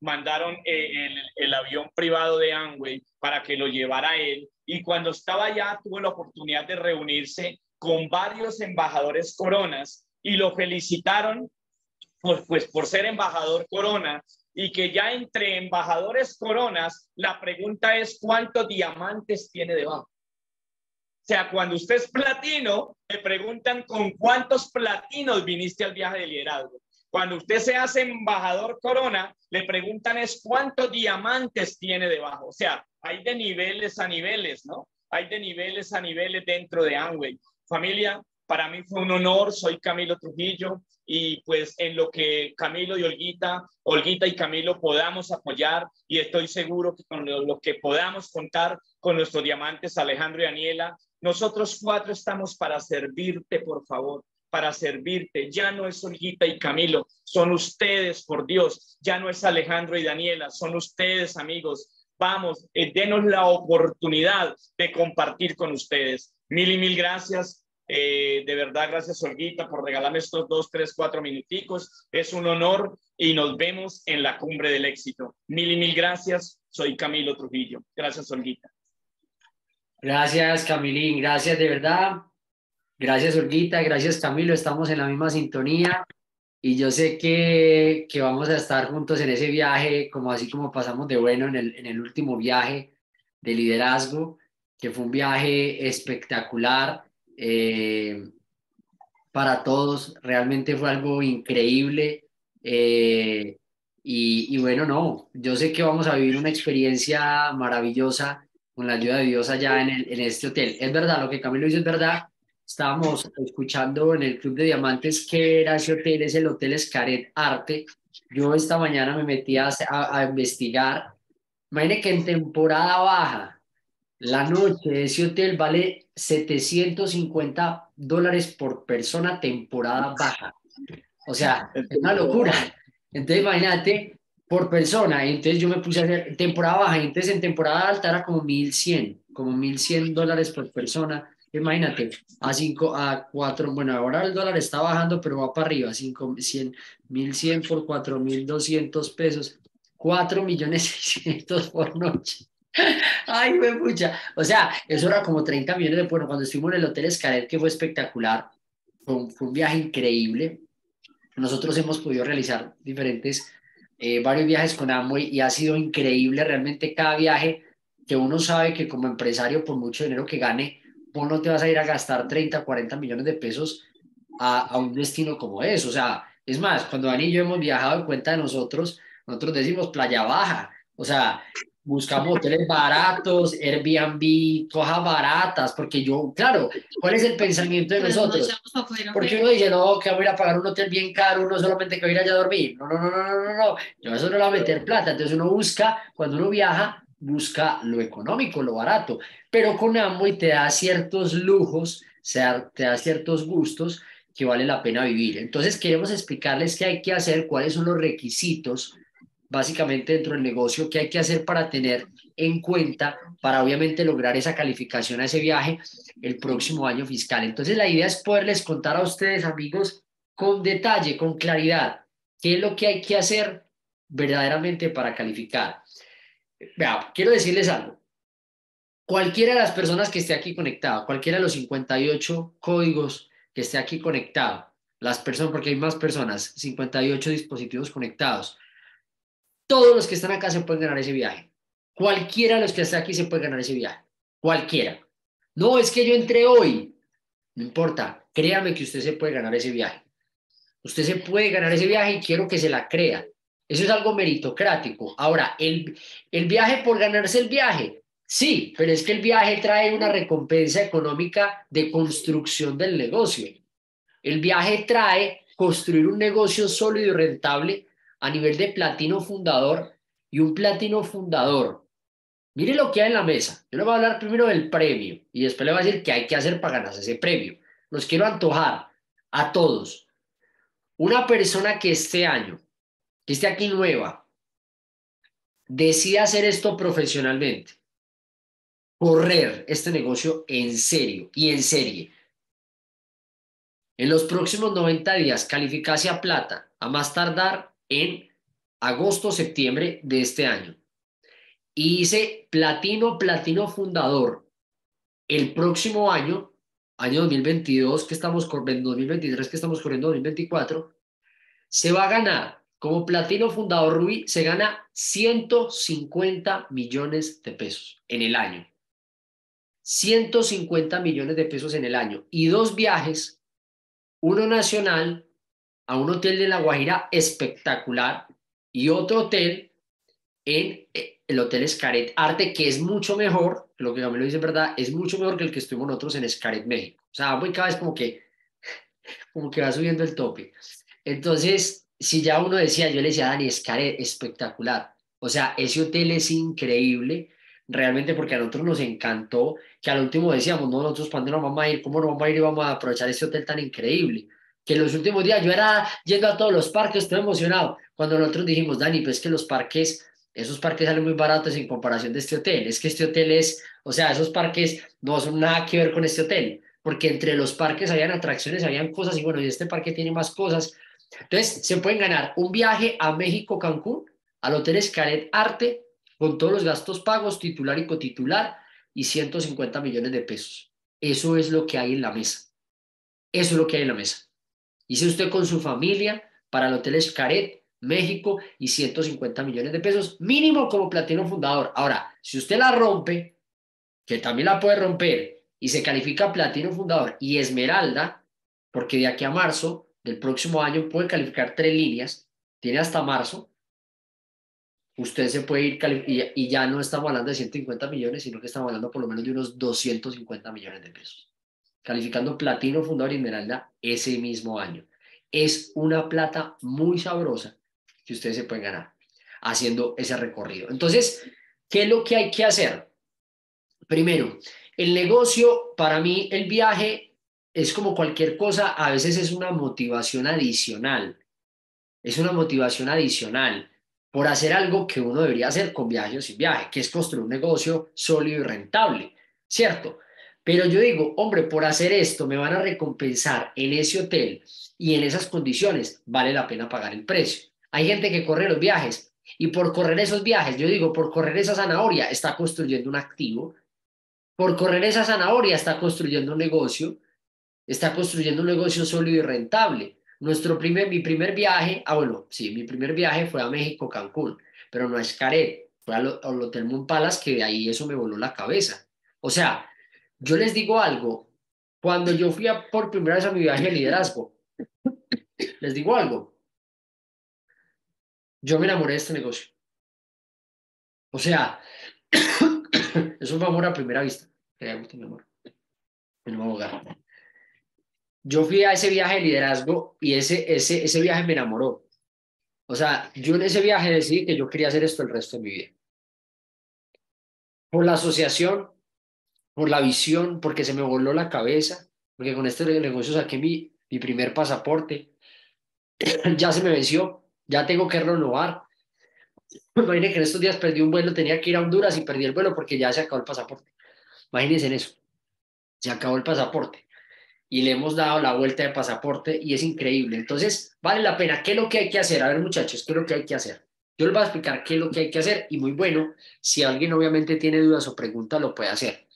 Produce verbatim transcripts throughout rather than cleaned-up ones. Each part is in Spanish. mandaron el, el, el avión privado de Amway para que lo llevara a él, y cuando estaba allá tuve la oportunidad de reunirse con varios embajadores coronas y lo felicitaron pues, pues por ser embajador corona, y que ya entre embajadores coronas la pregunta es cuántos diamantes tiene debajo. O sea, cuando usted es platino, le preguntan con cuántos platinos viniste al viaje de liderazgo. Cuando usted se hace embajador corona, le preguntan es cuántos diamantes tiene debajo. O sea, hay de niveles a niveles, ¿no? Hay de niveles a niveles dentro de Amway. Familia, para mí fue un honor. Soy Camilo Trujillo y pues en lo que Camilo y Olguita, Olguita y Camilo podamos apoyar, y estoy seguro que con lo, lo que podamos contar con nuestros diamantes Alejandro y Daniela, nosotros cuatro estamos para servirte, por favor. Para servirte, ya no es Olguita y Camilo, son ustedes, por Dios, ya no es Alejandro y Daniela, son ustedes, amigos. Vamos, eh, denos la oportunidad de compartir con ustedes. Mil y mil gracias, eh, de verdad, gracias Olguita por regalarme estos dos, tres, cuatro minuticos, es un honor y nos vemos en la cumbre del éxito. Mil y mil gracias, soy Camilo Trujillo. Gracias Olguita. Gracias Camilín, gracias de verdad. Gracias, Olguita. Gracias, Camilo. Estamos en la misma sintonía y yo sé que, que vamos a estar juntos en ese viaje, como así como pasamos de bueno en el, en el último viaje de liderazgo, que fue un viaje espectacular eh, para todos. Realmente fue algo increíble. Eh, y, y bueno, no, yo sé que vamos a vivir una experiencia maravillosa con la ayuda de Dios allá en, el, en este hotel. Es verdad, lo que Camilo dice es verdad. Estábamos escuchando en el Club de Diamantes que era ese hotel, es el Hotel Xcaret Arte. Yo esta mañana me metí a, a, a investigar. Imagínate que en temporada baja, la noche, ese hotel vale setecientos cincuenta dólares por persona temporada baja. O sea, es una locura. Entonces imagínate, por persona. Entonces yo me puse a hacer temporada baja. Entonces en temporada alta era como mil cien, como mil cien dólares por persona. Imagínate, a cinco, a cuatro, bueno, ahora el dólar está bajando, pero va para arriba, cinco, cien, mil cien por cuatro mil doscientos pesos, cuatro millones seiscientos por noche. Ay, me pucha. O sea, eso era como treinta millones de pesos. Cuando estuvimos en el Hotel Xcaret, que fue espectacular, fue un, fue un viaje increíble. Nosotros hemos podido realizar diferentes, eh, varios viajes con Amway y ha sido increíble realmente cada viaje, que uno sabe que como empresario, por mucho dinero que gane, vos no te vas a ir a gastar treinta, cuarenta millones de pesos a, a un destino como eso. O sea, es más, cuando Dani y yo hemos viajado en cuenta de nosotros, nosotros decimos playa baja. O sea, buscamos hoteles baratos, Airbnb, cosas baratas, porque yo, claro, ¿cuál es el pensamiento de nosotros? Porque uno dice, no, que voy a ir a pagar un hotel bien caro, uno solamente que voy a ir allá a dormir. No, no, no, no, no, no. Yo eso no le voy a meter plata. Entonces uno busca, cuando uno viaja, busca lo económico, lo barato, pero con Amway te da ciertos lujos, te da ciertos gustos que vale la pena vivir. Entonces queremos explicarles qué hay que hacer, cuáles son los requisitos básicamente dentro del negocio, qué hay que hacer para tener en cuenta, para obviamente lograr esa calificación a ese viaje el próximo año fiscal. Entonces la idea es poderles contar a ustedes, amigos, con detalle, con claridad, qué es lo que hay que hacer verdaderamente para calificar. Vea, quiero decirles algo. Cualquiera de las personas que esté aquí conectado, cualquiera de los cincuenta y ocho códigos que esté aquí conectado, las personas, porque hay más personas, cincuenta y ocho dispositivos conectados, todos los que están acá se pueden ganar ese viaje. Cualquiera de los que está aquí se puede ganar ese viaje. Cualquiera. No, es que yo entré hoy. No importa. Créame que usted se puede ganar ese viaje. Usted se puede ganar ese viaje y quiero que se la crea. Eso es algo meritocrático. Ahora, el, el viaje por ganarse el viaje, sí, pero es que el viaje trae una recompensa económica de construcción del negocio. El viaje trae construir un negocio sólido y rentable a nivel de platino fundador y un platino fundador. Mire lo que hay en la mesa. Yo le voy a hablar primero del premio y después le voy a decir qué hay que hacer para ganarse ese premio. Los quiero antojar a todos. Una persona que este año que esté aquí nueva, decida hacer esto profesionalmente, correr este negocio en serio y en serie. En los próximos noventa días, calificarse a plata, a más tardar en agosto, septiembre de este año. Y hice platino, platino fundador. El próximo año, año dos mil veintidós, que estamos corriendo, dos mil veintitrés, que estamos corriendo, dos mil veinticuatro, se va a ganar, como platino fundador Rubí, se gana ciento cincuenta millones de pesos en el año. ciento cincuenta millones de pesos en el año. Y dos viajes, uno nacional a un hotel de La Guajira espectacular y otro hotel en el hotel Xcaret Arte, que es mucho mejor, lo que a mí lo dice en verdad, es mucho mejor que el que estuvimos nosotros en Xcaret México. O sea, muy cada vez como que, como que va subiendo el tope. Entonces, si ya uno decía, yo le decía a Dani, Xcaret, espectacular. O sea, ese hotel es increíble, realmente, porque a nosotros nos encantó, que al último decíamos, no, nosotros para dónde nos vamos a ir, cómo nos vamos a ir y vamos a aprovechar este hotel tan increíble. Que en los últimos días yo era yendo a todos los parques, estoy emocionado. Cuando nosotros dijimos, Dani, pues que los parques, esos parques salen muy baratos en comparación de este hotel. Es que este hotel es, o sea, esos parques no son nada que ver con este hotel, porque entre los parques habían atracciones, habían cosas, y bueno, y este parque tiene más cosas. Entonces, se pueden ganar un viaje a México, Cancún, al hotel Xcaret Arte, con todos los gastos pagos, titular y cotitular, y ciento cincuenta millones de pesos. Eso es lo que hay en la mesa. Eso es lo que hay en la mesa. Hice usted con su familia para el hotel Xcaret, México, y ciento cincuenta millones de pesos, mínimo como platino fundador. Ahora, si usted la rompe, que también la puede romper, y se califica platino fundador y esmeralda, porque de aquí a marzo del próximo año puede calificar tres líneas, tiene hasta marzo, usted se puede ir calificando, y ya no estamos hablando de ciento cincuenta millones, sino que estamos hablando por lo menos de unos doscientos cincuenta millones de pesos. Calificando platino, fundador y esmeralda ese mismo año. Es una plata muy sabrosa que ustedes se pueden ganar haciendo ese recorrido. Entonces, ¿qué es lo que hay que hacer? Primero, el negocio, para mí, el viaje es como cualquier cosa, a veces es una motivación adicional. Es una motivación adicional por hacer algo que uno debería hacer con viaje o sin viaje, que es construir un negocio sólido y rentable, ¿cierto? Pero yo digo, hombre, por hacer esto me van a recompensar en ese hotel y en esas condiciones, vale la pena pagar el precio. Hay gente que corre los viajes y por correr esos viajes, yo digo, por correr esa zanahoria está construyendo un activo, por correr esa zanahoria está construyendo un negocio, está construyendo un negocio sólido y rentable. Nuestro primer, mi primer viaje, ah bueno, sí, mi primer viaje fue a México, Cancún, pero no a Xcaret, fue al, al Hotel Moon Palace, que de ahí eso me voló la cabeza. O sea, yo les digo algo, cuando yo fui a, por primera vez a mi viaje de liderazgo, les digo algo, yo me enamoré de este negocio. O sea, es un amor a primera vista. Créame, mi amor. Mi nuevo hogar. Yo fui a ese viaje de liderazgo y ese, ese, ese viaje me enamoró. O sea, yo en ese viaje decidí que yo quería hacer esto el resto de mi vida. Por la asociación, por la visión, porque se me voló la cabeza, porque con este negocio saqué mi, mi primer pasaporte, ya se me venció, ya tengo que renovar. Imagínense que en estos días perdí un vuelo, tenía que ir a Honduras y perdí el vuelo porque ya se acabó el pasaporte. Imagínense en eso, se acabó el pasaporte y le hemos dado la vuelta de pasaporte y es increíble. Entonces, vale la pena. ¿Qué es lo que hay que hacer? A ver, muchachos, ¿qué es lo que hay que hacer? Yo les voy a explicar qué es lo que hay que hacer y muy bueno, si alguien obviamente tiene dudas o preguntas, lo puede hacer.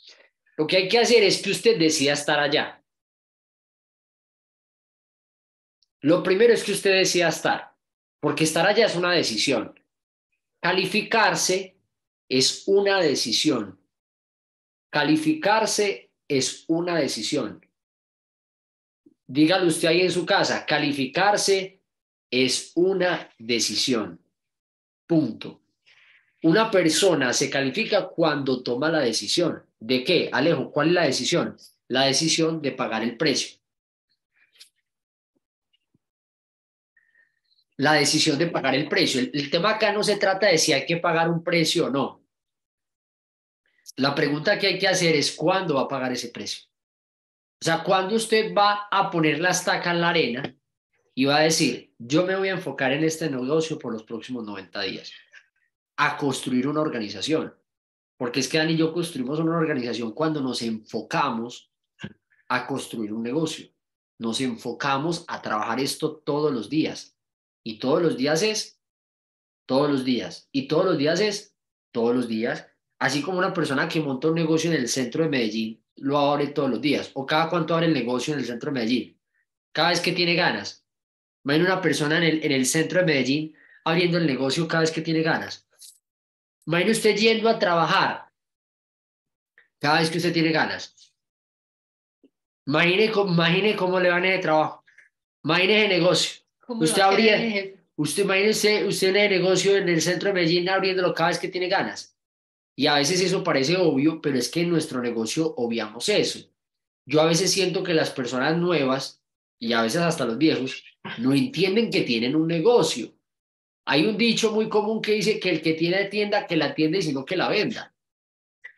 Lo que hay que hacer es que usted decida estar allá. Lo primero es que usted decida estar, porque estar allá es una decisión. Calificarse es una decisión. Calificarse es una decisión. Dígalo usted ahí en su casa, calificarse es una decisión. Punto. Una persona se califica cuando toma la decisión. ¿De qué, Alejo? ¿Cuál es la decisión? La decisión de pagar el precio. La decisión de pagar el precio. El, el tema acá no se trata de si hay que pagar un precio o no. La pregunta que hay que hacer es ¿cuándo va a pagar ese precio? O sea, ¿cuándo usted va a poner la estaca en la arena y va a decir, yo me voy a enfocar en este negocio por los próximos noventa días a construir una organización? Porque es que Dan y yo construimos una organización cuando nos enfocamos a construir un negocio. Nos enfocamos a trabajar esto todos los días. Y todos los días es todos los días. Y todos los días es todos los días. Así como una persona que monta un negocio en el centro de Medellín, lo abre todos los días. O cada cuánto abre el negocio en el centro de Medellín. Cada vez que tiene ganas. Imagina una persona en el, en el centro de Medellín abriendo el negocio cada vez que tiene ganas. Imagina usted yendo a trabajar cada vez que usted tiene ganas. Imagine, imagine cómo le van en el trabajo. Imagine el negocio. Usted abría, usted, imagínese usted en el negocio en el centro de Medellín abriéndolo cada vez que tiene ganas. Y a veces eso parece obvio, pero es que en nuestro negocio obviamos eso. Yo a veces siento que las personas nuevas, y a veces hasta los viejos, no entienden que tienen un negocio. Hay un dicho muy común que dice que el que tiene tienda, que la atiende, sino que la venda.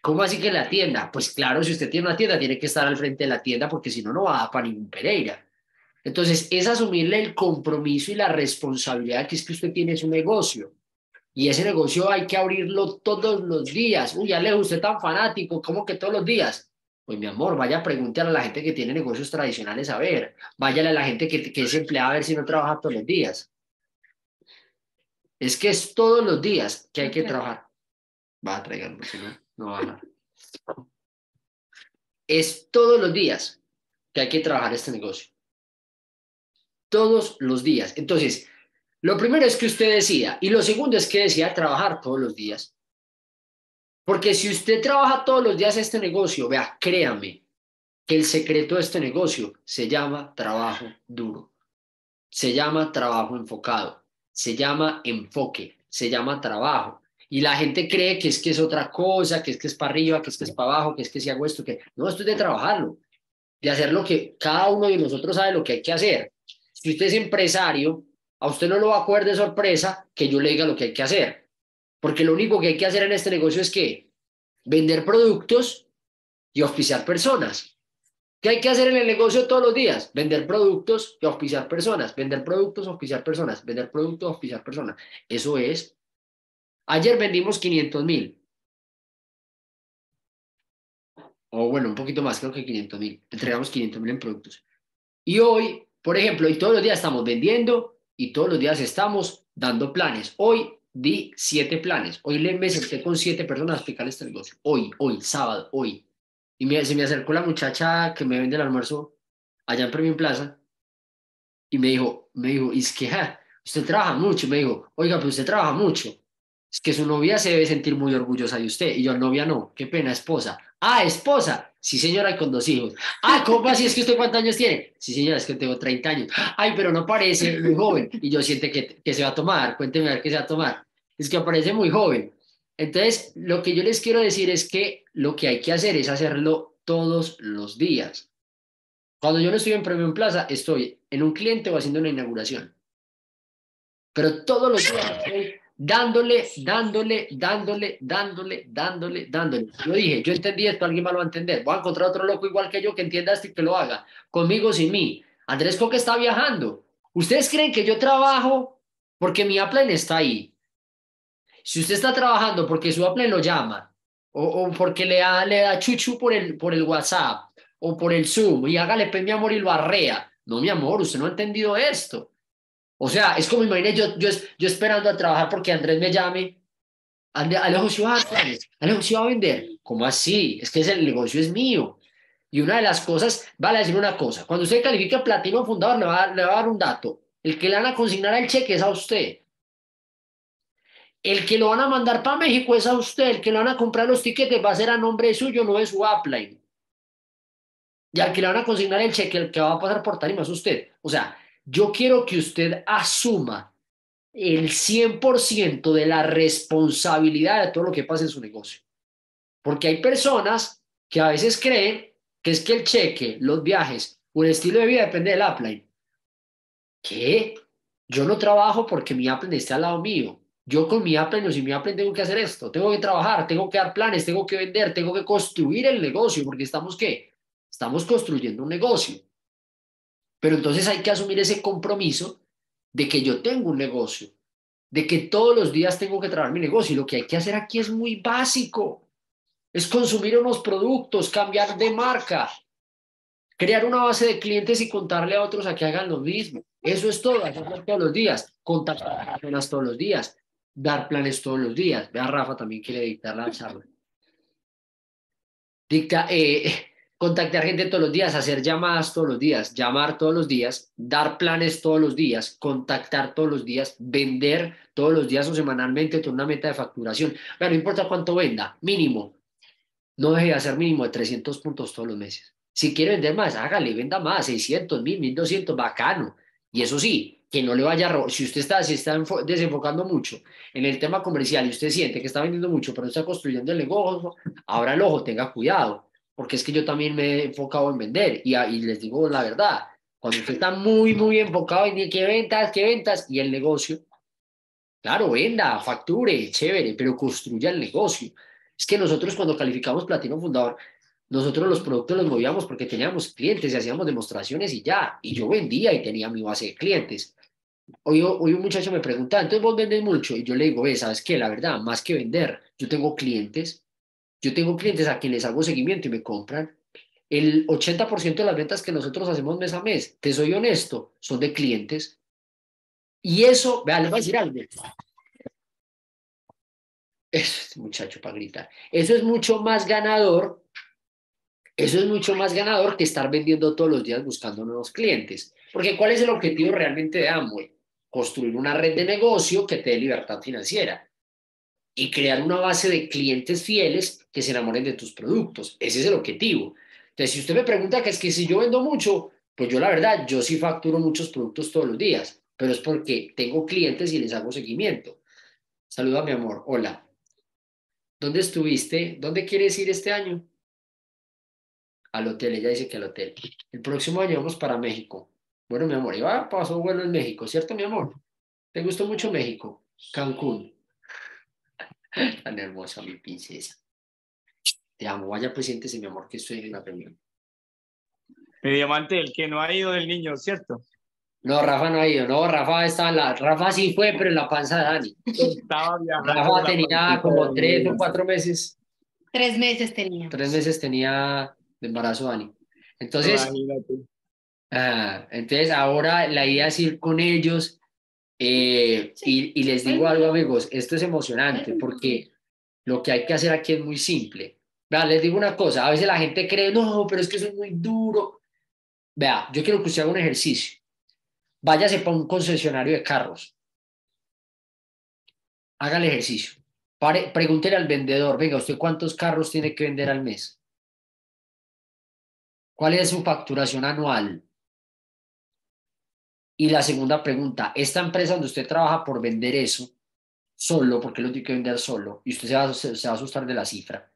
¿Cómo así que la tienda? Pues claro, si usted tiene una tienda, tiene que estar al frente de la tienda, porque si no, no va a dar para ningún Pereira. Entonces, es asumirle el compromiso y la responsabilidad que es que usted tiene su negocio. Y ese negocio hay que abrirlo todos los días. Uy, Alejo, usted tan fanático, ¿cómo que todos los días? Pues mi amor, vaya a preguntar a la gente que tiene negocios tradicionales a ver. Váyale a la gente que, que es empleada a ver si no trabaja todos los días. Es que es todos los días que hay que trabajar. Va a traerlo, si no, no va a ganar. Es todos los días que hay que trabajar este negocio. Todos los días. Entonces, lo primero es que usted decida, y lo segundo es que decida trabajar todos los días. Porque si usted trabaja todos los días este negocio, vea, créame que el secreto de este negocio se llama trabajo duro, se llama trabajo enfocado, se llama enfoque, se llama trabajo. Y la gente cree que es que es otra cosa, que es que es para arriba, que es que es para abajo, que es que si hago esto, que no, esto es de trabajarlo, de hacer lo que cada uno de nosotros sabe lo que hay que hacer. Si usted es empresario, a usted no lo va a coger de sorpresa que yo le diga lo que hay que hacer. Porque lo único que hay que hacer en este negocio es ¿qué? Vender productos y auspiciar personas. ¿Qué hay que hacer en el negocio todos los días? Vender productos y auspiciar personas. Vender productos, auspiciar personas. Vender productos, auspiciar personas. Eso es. Ayer vendimos quinientos mil. O bueno, un poquito más, creo que quinientos mil. Entregamos quinientos mil en productos. Y hoy... Por ejemplo, y todos los días estamos vendiendo y todos los días estamos dando planes. Hoy di siete planes. Hoy me senté con siete personas a explicarles este negocio. Hoy, hoy, sábado, hoy. Y me, se me acercó la muchacha que me vende el almuerzo allá en Premium Plaza y me dijo, me dijo, es que ja, usted trabaja mucho. Me dijo, oiga, pero usted trabaja mucho. Es que su novia se debe sentir muy orgullosa de usted. Y yo, novia no, qué pena, esposa. Ah, esposa. Sí, señora, y con dos hijos. Ah, ¿cómo así? ¿Es que usted cuántos años tiene? Sí, señora, es que tengo treinta años. Ay, pero no parece muy joven. Y yo siento que, que se va a tomar. Cuénteme a ver qué se va a tomar. Es que aparece muy joven. Entonces, lo que yo les quiero decir es que lo que hay que hacer es hacerlo todos los días. Cuando yo no estoy en Premium Plaza, estoy en un cliente o haciendo una inauguración. Pero todos los días estoy dándole, dándole, dándole, dándole, dándole, dándole. Yo dije, yo entendí esto, alguien más lo va a entender. Voy a encontrar otro loco igual que yo que entienda esto y que lo haga. Conmigo, sin mí. Andrés Koch está viajando. ¿Ustedes creen que yo trabajo porque mi upline está ahí? Si usted está trabajando porque su upline lo llama, o, o porque le da, le da chuchu por el, por el WhatsApp, o por el Zoom, y hágale pues mi amor y lo arrea. No, mi amor, usted no ha entendido esto. O sea, es como imaginé yo, yo, yo esperando a trabajar porque Andrés me llame. Andrés, Alejo, si vas a, Alejo, si va a vender. ¿Cómo así? Es que el negocio es mío. Y una de las cosas, vale decir una cosa. Cuando usted califica platino fundador, le va, le va a dar un dato. El que le van a consignar el cheque es a usted. El que lo van a mandar para México es a usted. El que le van a comprar los tickets va a ser a nombre suyo, no de su upline. Y al que le van a consignar el cheque, el que va a pasar por tarima es usted. O sea, yo quiero que usted asuma el cien por ciento de la responsabilidad de todo lo que pasa en su negocio. Porque hay personas que a veces creen que es que el cheque, los viajes o el estilo de vida depende del upline. ¿Qué? Yo no trabajo porque mi upline está al lado mío. Yo con mi upline o sin mi upline tengo que hacer esto. Tengo que trabajar, tengo que dar planes, tengo que vender, tengo que construir el negocio. Porque estamos, ¿qué? Estamos construyendo un negocio. Pero entonces hay que asumir ese compromiso de que yo tengo un negocio, de que todos los días tengo que trabajar mi negocio. Y lo que hay que hacer aquí es muy básico. Es consumir unos productos, cambiar de marca, crear una base de clientes y contarle a otros a que hagan lo mismo. Eso es todo, hacerlo todos los días, contactar a personas todos los días, dar planes todos los días. Ve a Rafa también quiere dictar la charla. Dicta, eh, contactar gente todos los días, hacer llamadas todos los días, llamar todos los días, dar planes todos los días, contactar todos los días, vender todos los días o semanalmente con una meta de facturación. Pero no importa cuánto venda, mínimo. No deje de hacer mínimo de trescientos puntos todos los meses. Si quiere vender más, hágale, venda más, seiscientos, mil, mil doscientos, bacano. Y eso sí, que no le vaya a robar. Si usted está, si está desenfocando mucho en el tema comercial y usted siente que está vendiendo mucho, pero no está construyendo el negocio, abra el ojo, tenga cuidado. Porque es que yo también me he enfocado en vender. Y, y les digo la verdad, cuando usted está muy, muy enfocado en qué ventas, qué ventas, y el negocio, claro, venda, facture, chévere, pero construya el negocio. Es que nosotros cuando calificamos Platino Fundador, nosotros los productos los movíamos porque teníamos clientes y hacíamos demostraciones y ya. Y yo vendía y tenía mi base de clientes. Hoy, hoy un muchacho me pregunta, ¿entonces vos vendes mucho? Y yo le digo, ve, ¿sabes qué? La verdad, más que vender, yo tengo clientes. Yo tengo clientes a quienes hago seguimiento y me compran. El ochenta por ciento de las ventas que nosotros hacemos mes a mes, te soy honesto, son de clientes. Y eso, vean, les voy a decir algo. Eso, muchacho, para gritar. Eso es mucho más ganador. Eso es mucho más ganador que estar vendiendo todos los días buscando nuevos clientes. Porque ¿cuál es el objetivo realmente de Amway? Construir una red de negocio que te dé libertad financiera y crear una base de clientes fieles que se enamoren de tus productos. Ese es el objetivo. Entonces, si usted me pregunta que es que si yo vendo mucho, pues yo la verdad, yo sí facturo muchos productos todos los días, pero es porque tengo clientes y les hago seguimiento. Saluda, mi amor. Hola. ¿Dónde estuviste? ¿Dónde quieres ir este año? Al hotel, ella dice que al hotel. El próximo año vamos para México. Bueno, mi amor, iba, pasó bueno en México, ¿cierto, mi amor? ¿Te gustó mucho México? Cancún. Tan hermosa, mi princesa. Te amo. Vaya, pues siéntese, mi amor, que estoy en la reunión. Mi diamante, el que no ha ido del niño, ¿cierto? No, Rafa no ha ido. No, Rafa estaba en la... Rafa sí fue, pero en la panza de Dani. Estaba viajando. Rafa tenía como tres o cuatro meses. Tres meses tenía. Tres meses tenía de embarazo Dani. Entonces, ah, entonces ahora la idea es ir con ellos eh, sí. y, y les digo algo, amigos, esto es emocionante porque lo que hay que hacer aquí es muy simple. Vea, les digo una cosa, a veces la gente cree, no, pero es que eso es muy duro. Vea, yo quiero que usted haga un ejercicio. Váyase para un concesionario de carros. Haga el ejercicio. Pare, pregúntele al vendedor, venga, ¿usted cuántos carros tiene que vender al mes? ¿Cuál es su facturación anual? Y la segunda pregunta, esta empresa donde usted trabaja por vender eso, solo, porque lo tiene que vender solo, y usted se va, se, se va a asustar de la cifra.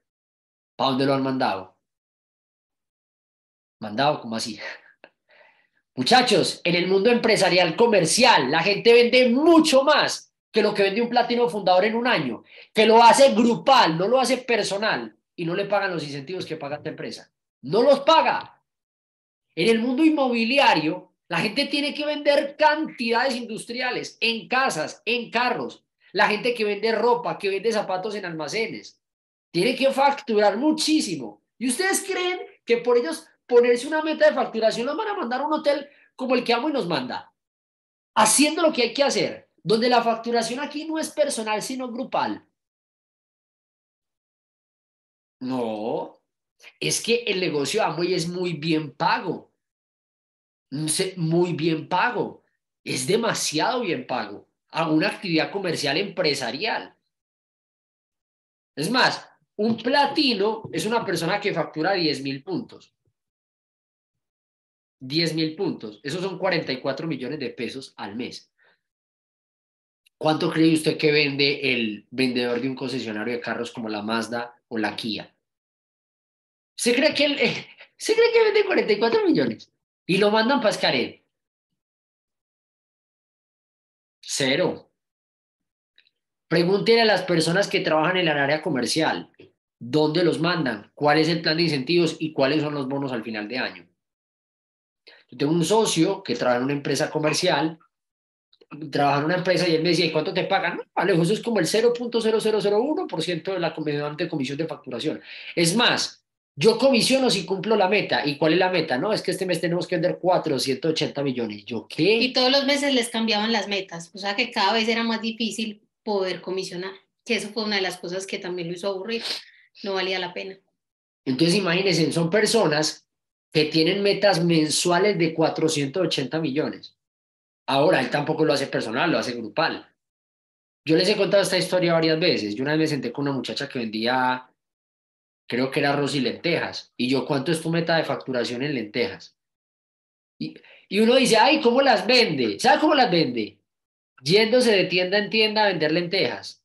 ¿Para dónde lo han mandado? ¿Mandado? ¿Cómo así? Muchachos, en el mundo empresarial comercial, la gente vende mucho más que lo que vende un platino fundador en un año, que lo hace grupal, no lo hace personal, y no le pagan los incentivos que paga esta empresa. No los paga. En el mundo inmobiliario, la gente tiene que vender cantidades industriales en casas, en carros. La gente que vende ropa, que vende zapatos en almacenes, tiene que facturar muchísimo. ¿Y ustedes creen que por ellos ponerse una meta de facturación los van a mandar a un hotel como el que Amway nos manda? Haciendo lo que hay que hacer, donde la facturación aquí no es personal, sino grupal. No. Es que el negocio de Amway es muy bien pago, muy bien pago, es demasiado bien pago a una actividad comercial empresarial. Es más, un platino es una persona que factura diez mil puntos. diez mil puntos, esos son cuarenta y cuatro millones de pesos al mes. ¿Cuánto cree usted que vende el vendedor de un concesionario de carros como la Mazda o la Kia? ¿Se cree que, eh, ¿se cree que vende cuarenta y cuatro millones? Y lo mandan para Xcaret. Cero. Pregúntenle a las personas que trabajan en el área comercial, ¿dónde los mandan? ¿Cuál es el plan de incentivos? ¿Y cuáles son los bonos al final de año? Yo tengo un socio que trabaja en una empresa comercial, trabaja en una empresa y él me decía, ¿y cuánto te pagan? No, Alejo, eso es como el cero punto cero cero cero uno por ciento de la comisión de facturación. Es más, yo comisiono si cumplo la meta. ¿Y cuál es la meta? No, es que este mes tenemos que vender cuatrocientos ochenta millones. ¿Yo qué? Y todos los meses les cambiaban las metas. O sea que cada vez era más difícil poder comisionar, que eso fue una de las cosas que también lo hizo aburrir, no valía la pena. Entonces imagínense, son personas que tienen metas mensuales de cuatrocientos ochenta millones. Ahora, él tampoco lo hace personal, lo hace grupal. Yo les he contado esta historia varias veces. Yo una vez me senté con una muchacha que vendía, creo que era arroz y lentejas, y yo, ¿cuánto es tu meta de facturación en lentejas? Y, y uno dice, ay, ¿cómo las vende? ¿Sabe cómo las vende? Yéndose de tienda en tienda a vender lentejas.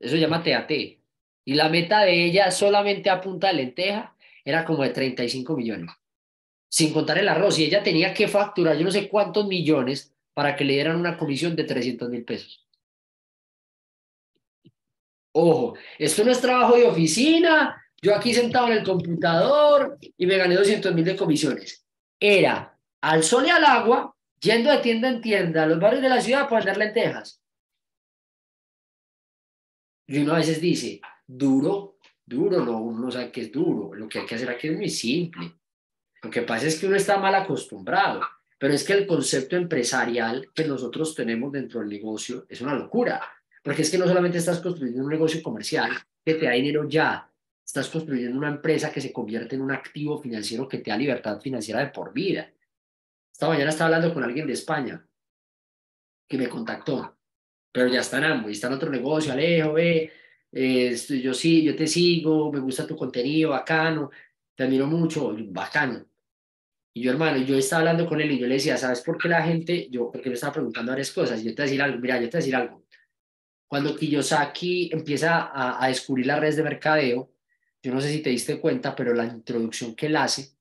Eso se llama T A T. Y la meta de ella solamente a punta de lenteja era como de treinta y cinco millones, sin contar el arroz. Y ella tenía que facturar yo no sé cuántos millones para que le dieran una comisión de trescientos mil pesos. Ojo, esto no es trabajo de oficina, yo aquí sentado en el computador y me gané doscientos mil de comisiones. Era al sol y al agua, yendo de tienda en tienda a los barrios de la ciudad para vender lentejas. Y uno a veces dice, duro, duro, no, uno no sabe que es duro, lo que hay que hacer aquí es muy simple. Lo que pasa es que uno está mal acostumbrado, pero es que el concepto empresarial que nosotros tenemos dentro del negocio es una locura. Porque es que no solamente estás construyendo un negocio comercial que te da dinero ya, estás construyendo una empresa que se convierte en un activo financiero que te da libertad financiera de por vida. Esta mañana estaba hablando con alguien de España que me contactó, pero ya está en Amway, está en otro negocio. Alejo, eh, eh, yo sí, yo te sigo, me gusta tu contenido, bacano, te admiro mucho, bacano. Y yo, hermano, yo estaba hablando con él y yo le decía, ¿sabes por qué la gente? Yo, porque me estaba preguntando varias cosas, y yo te voy a decir algo, mira, yo te voy a decir algo. Cuando Kiyosaki empieza a, a descubrir las redes de mercadeo, yo no sé si te diste cuenta, pero la introducción que él hace,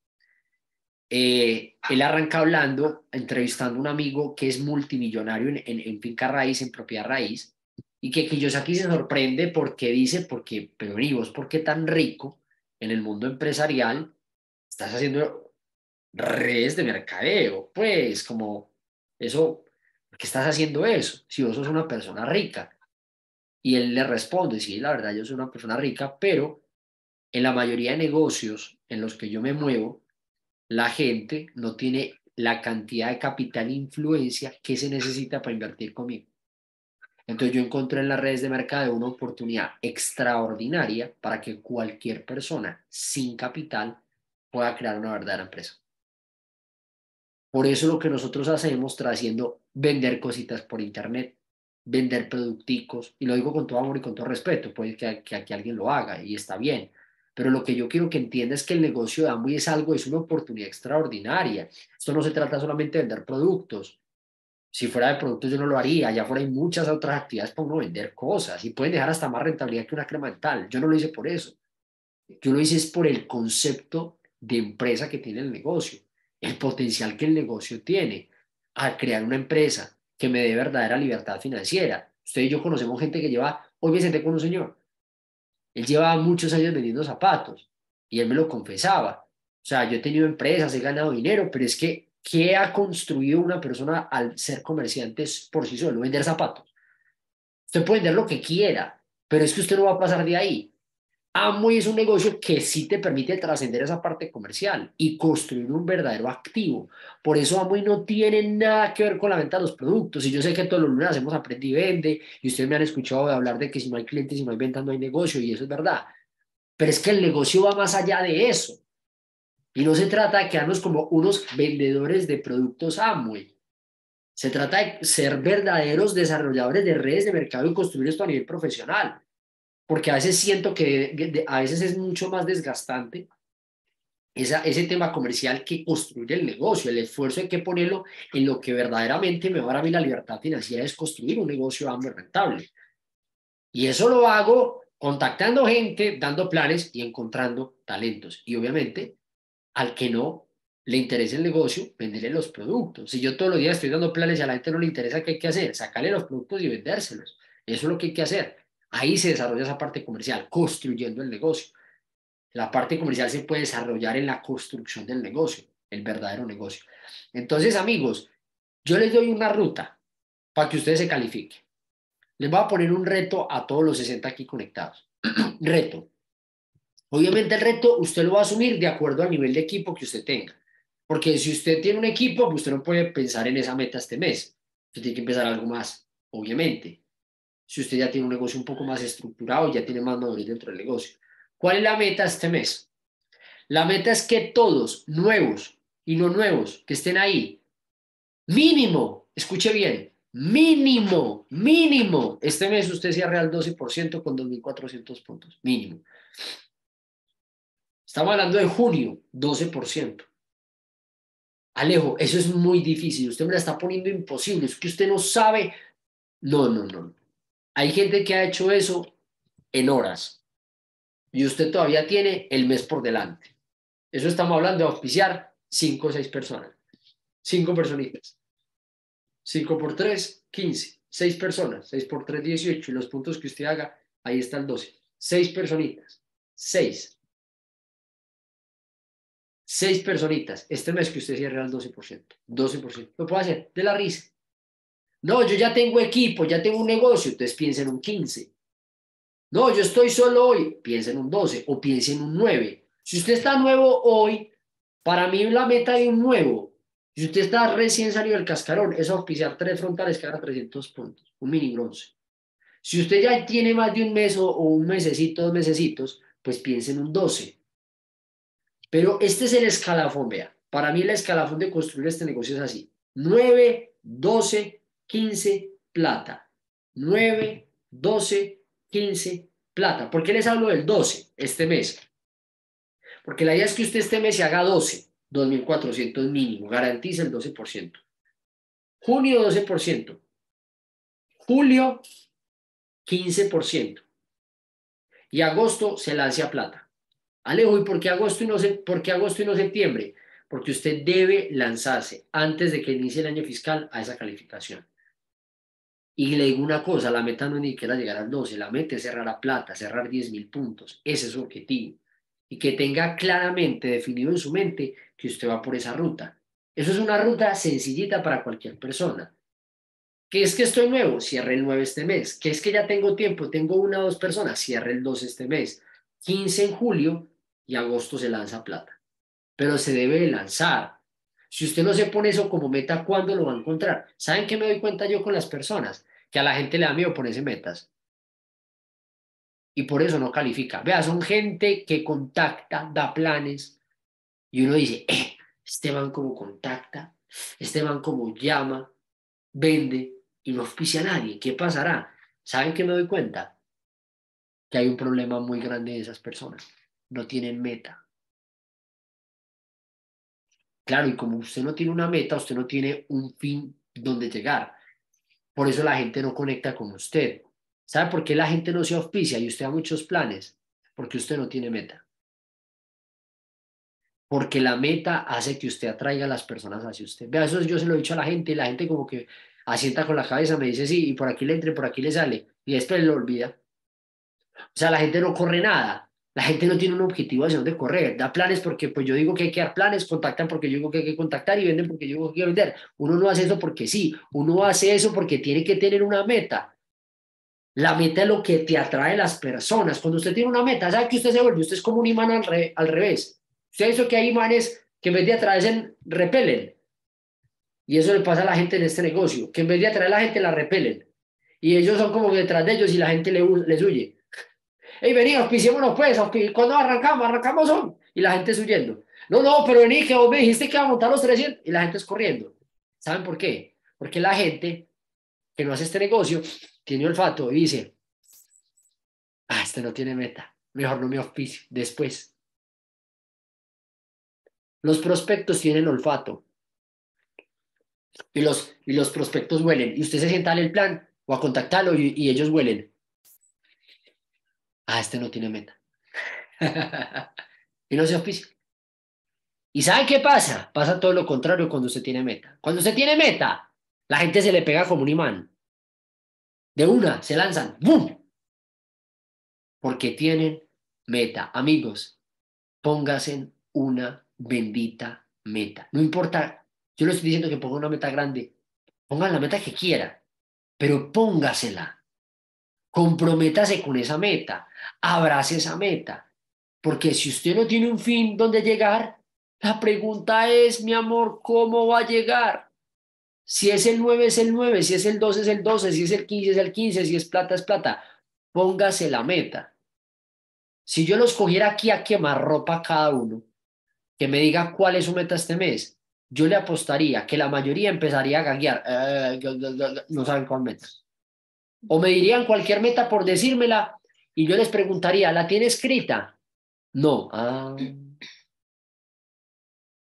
eh, él arranca hablando, entrevistando a un amigo que es multimillonario en, en, en finca raíz, en propiedad raíz, y que Kiyosaki se sorprende porque dice, porque, pero ¿y vos por qué tan rico en el mundo empresarial estás haciendo redes de mercadeo? Pues como eso, ¿por qué estás haciendo eso si vos sos una persona rica? Y él le responde, sí, la verdad, yo soy una persona rica, pero en la mayoría de negocios en los que yo me muevo, la gente no tiene la cantidad de capital e influencia que se necesita para invertir conmigo. Entonces yo encontré en las redes de mercado una oportunidad extraordinaria para que cualquier persona sin capital pueda crear una verdadera empresa. Por eso lo que nosotros hacemos trasciendo vender cositas por internet, vender producticos, y lo digo con todo amor y con todo respeto, puede que, que, que alguien lo haga y está bien, pero lo que yo quiero que entiendas es que el negocio de Amway es algo, es una oportunidad extraordinaria. Esto no se trata solamente de vender productos. Si fuera de productos yo no lo haría, allá afuera hay muchas otras actividades para uno vender cosas y pueden dejar hasta más rentabilidad que una crema dental. Yo no lo hice por eso, yo lo hice es por el concepto de empresa que tiene el negocio, el potencial que el negocio tiene al crear una empresa que me dé verdadera libertad financiera. Usted y yo conocemos gente que lleva, hoy me senté con un señor, él llevaba muchos años vendiendo zapatos, y él me lo confesaba, o sea, yo he tenido empresas, he ganado dinero, pero es que, ¿qué ha construido una persona al ser comerciante por sí solo? Vender zapatos. Usted puede vender lo que quiera, pero es que usted no va a pasar de ahí. Amway es un negocio que sí te permite trascender esa parte comercial y construir un verdadero activo. Por eso Amway no tiene nada que ver con la venta de los productos. Y yo sé que todos los lunes hacemos Aprende y Vende, y ustedes me han escuchado hablar de que si no hay clientes, si no hay ventas, no hay negocio, y eso es verdad. Pero es que el negocio va más allá de eso. Y no se trata de quedarnos como unos vendedores de productos Amway. Se trata de ser verdaderos desarrolladores de redes de mercado y construir esto a nivel profesional. Porque a veces siento que a veces es mucho más desgastante esa, ese tema comercial que construye el negocio. El esfuerzo hay que ponerlo en lo que verdaderamente me va a dar a mí la libertad financiera, es construir un negocio amplio y rentable. Y eso lo hago contactando gente, dando planes y encontrando talentos. Y obviamente, al que no le interese el negocio, venderle los productos. Si yo todos los días estoy dando planes y a la gente no le interesa, ¿qué hay que hacer? Sacarle los productos y vendérselos. Eso es lo que hay que hacer. Ahí se desarrolla esa parte comercial, construyendo el negocio. La parte comercial se puede desarrollar en la construcción del negocio, el verdadero negocio. Entonces, amigos, yo les doy una ruta para que ustedes se califiquen. Les voy a poner un reto a todos los sesenta aquí conectados. Reto. Obviamente el reto usted lo va a asumir de acuerdo al nivel de equipo que usted tenga. Porque si usted tiene un equipo, usted no puede pensar en esa meta este mes. Usted tiene que empezar algo más, obviamente. si usted ya tiene un negocio un poco más estructurado, ya tiene más madurez dentro del negocio. ¿Cuál es la meta este mes? La meta es que todos, nuevos y no nuevos, que estén ahí, mínimo, escuche bien, mínimo, mínimo, este mes usted cierre al doce por ciento con dos mil cuatrocientos puntos, mínimo. Estamos hablando de junio, doce por ciento. Alejo, eso es muy difícil, usted me la está poniendo imposible, es que usted no sabe. No, no, no. Hay gente que ha hecho eso en horas y usted todavía tiene el mes por delante. Eso estamos hablando de auspiciar cinco o seis personas, cinco personitas. cinco por tres, quince, seis personas, seis por tres, dieciocho, y los puntos que usted haga, ahí está el doce. seis personitas, seis. seis personitas, este mes que usted cierre al doce por ciento, doce por ciento, lo puede hacer de la risa. No, yo ya tengo equipo, ya tengo un negocio, entonces piensa en un quince. No, yo estoy solo hoy, piensa en un doce o piensa en un nueve. Si usted está nuevo hoy, para mí la meta de un nuevo, si usted está recién salido del cascarón, es auspiciar tres frontales cada trescientos puntos, un mini bronce. Si usted ya tiene más de un mes o, o un mesecito, dos mesecitos, pues piensa en un doce. Pero este es el escalafón, vea. Para mí el escalafón de construir este negocio es así. nueve, doce, quince, plata. nueve, doce, quince, plata. ¿Por qué les hablo del doce este mes? Porque la idea es que usted este mes se haga doce, dos mil cuatrocientos mínimo, garantiza el doce por ciento. Junio doce por ciento. Julio quince por ciento. Y agosto se lanza plata. Alejo, ¿y por qué agosto y no, por qué agosto y no septiembre? Porque usted debe lanzarse antes de que inicie el año fiscal a esa calificación. Y le digo una cosa, la meta no es ni siquiera llegar al doce, la meta es cerrar a plata, cerrar diez mil puntos, ese es su objetivo. Y que tenga claramente definido en su mente que usted va por esa ruta. Eso es una ruta sencillita para cualquier persona. ¿Qué es que estoy nuevo? Cierre el nueve este mes. ¿Qué es que ya tengo tiempo? Tengo una o dos personas, cierre el doce este mes. quince en julio y agosto se lanza plata. Pero se debe lanzar. Si usted no se pone eso como meta, ¿cuándo lo va a encontrar? ¿Saben qué me doy cuenta yo con las personas? Que a la gente le da miedo ponerse metas. Y por eso no califica. Vea, son gente que contacta, da planes. Y uno dice, eh, este man como contacta, este man como llama, vende y no auspicia a nadie. ¿Qué pasará? ¿Saben qué me doy cuenta? Que hay un problema muy grande de esas personas. No tienen meta. Claro, y como usted no tiene una meta, usted no tiene un fin donde llegar. Por eso la gente no conecta con usted. ¿Sabe por qué la gente no se auspicia y usted da muchos planes? Porque usted no tiene meta. Porque la meta hace que usted atraiga a las personas hacia usted. Vea, eso yo se lo he dicho a la gente y la gente como que asienta con la cabeza, me dice sí, y por aquí le entre, por aquí le sale, y después lo olvida. O sea, la gente no corre nada. La gente no tiene un objetivo hacia dónde correr. Da planes porque pues yo digo que hay que dar planes, contactan porque yo digo que hay que contactar y venden porque yo digo que hay que vender. Uno no hace eso porque sí. Uno hace eso porque tiene que tener una meta. La meta es lo que te atrae a las personas. Cuando usted tiene una meta, ¿sabe que usted se vuelve? Usted es como un imán al, re al revés. Usted ha visto que hay imanes que en vez de atraer, repelen. Y eso le pasa a la gente en este negocio. Que en vez de atraer a la gente, la repelen. Y ellos son como detrás de ellos y la gente le, les huye. Ey, vení, auspiciémonos pues, ¿cuándo arrancamos? Arrancamos hoy. Y la gente es huyendo. No, no, pero vení, que vos me dijiste que iba a montar los trescientos. Y la gente es corriendo. ¿Saben por qué? Porque la gente que no hace este negocio tiene olfato y dice, ah, este no tiene meta, mejor no me auspicio, después. Los prospectos tienen olfato. Y los, y los prospectos huelen. Y usted se sienta en el plan o a contactarlo y, y ellos huelen. Ah, este no tiene meta. Y no se auspicia. ¿Y saben qué pasa? Pasa todo lo contrario cuando usted tiene meta. Cuando usted tiene meta, la gente se le pega como un imán. De una, se lanzan. ¡Bum! Porque tienen meta. Amigos, pónganse una bendita meta. No importa, yo no estoy diciendo que ponga una meta grande. Pongan la meta que quiera, pero póngasela. Comprométase con esa meta, abrace esa meta, porque si usted no tiene un fin donde llegar, la pregunta es, mi amor, ¿cómo va a llegar? Si es el nueve, es el nueve. Si es el doce, es el doce. Si es el quince, es el quince. Si es plata, es plata. Póngase la meta. Si yo los cogiera aquí a quemar ropa cada uno, que me diga cuál es su meta este mes, yo le apostaría que la mayoría empezaría a gaguear. Eh, no saben cuál meta. O me dirían cualquier meta por decírmela y yo les preguntaría, ¿la tiene escrita? No. Ah,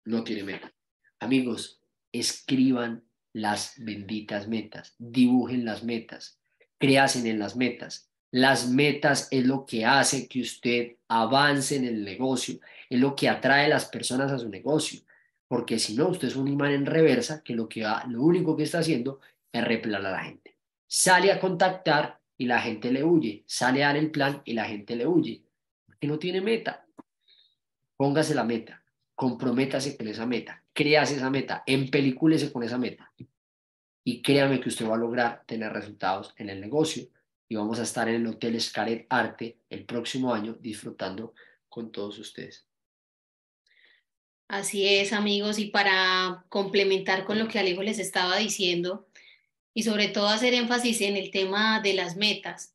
no tiene meta. Amigos, escriban las benditas metas, dibujen las metas, créasen en las metas. Las metas es lo que hace que usted avance en el negocio, es lo que atrae a las personas a su negocio, porque si no, usted es un imán en reversa que lo, que va, lo único que está haciendo es repelar a la gente. Sale a contactar y la gente le huye, sale a dar el plan y la gente le huye, porque no tiene meta. Póngase la meta, comprométase con esa meta, créase esa meta, empelículese con esa meta y créame que usted va a lograr tener resultados en el negocio. Y vamos a estar en el Hotel Xcaret Arte el próximo año disfrutando con todos ustedes. Así es, amigos, y para complementar con lo que Alejo les estaba diciendo y sobre todo hacer énfasis en el tema de las metas.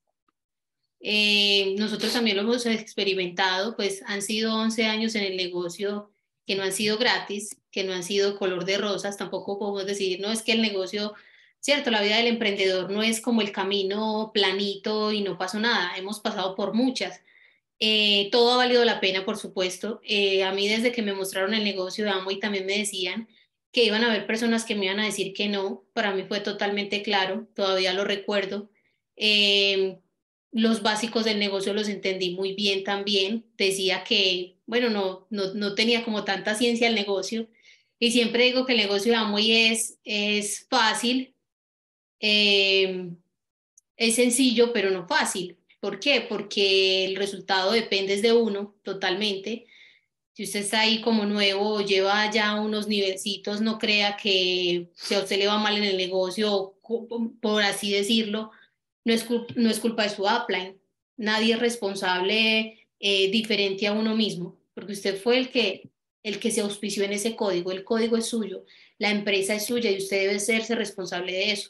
Eh, nosotros también lo hemos experimentado, pues han sido once años en el negocio que no han sido gratis, que no han sido color de rosas, tampoco podemos decir, no, es que el negocio... Cierto, la vida del emprendedor no es como el camino planito y no pasó nada. Hemos pasado por muchas. Eh, todo ha valido la pena, por supuesto. Eh, a mí desde que me mostraron el negocio de Amway también me decían que iban a haber personas que me iban a decir que no. Para mí fue totalmente claro, todavía lo recuerdo. Eh, los básicos del negocio los entendí muy bien también. Decía que, bueno, no, no, no tenía como tanta ciencia el negocio. Y siempre digo que el negocio de Amway es, es fácil. Eh, es sencillo pero no fácil. ¿Por qué? Porque el resultado depende de uno totalmente. Si usted está ahí como nuevo, lleva ya unos nivelcitos, no crea que si a usted le va mal en el negocio, por así decirlo, no es, culp- no es culpa de su upline. Nadie es responsable eh, diferente a uno mismo, porque usted fue el que, el que se auspició en ese código. El código es suyo, la empresa es suya y usted debe hacerse responsable de eso.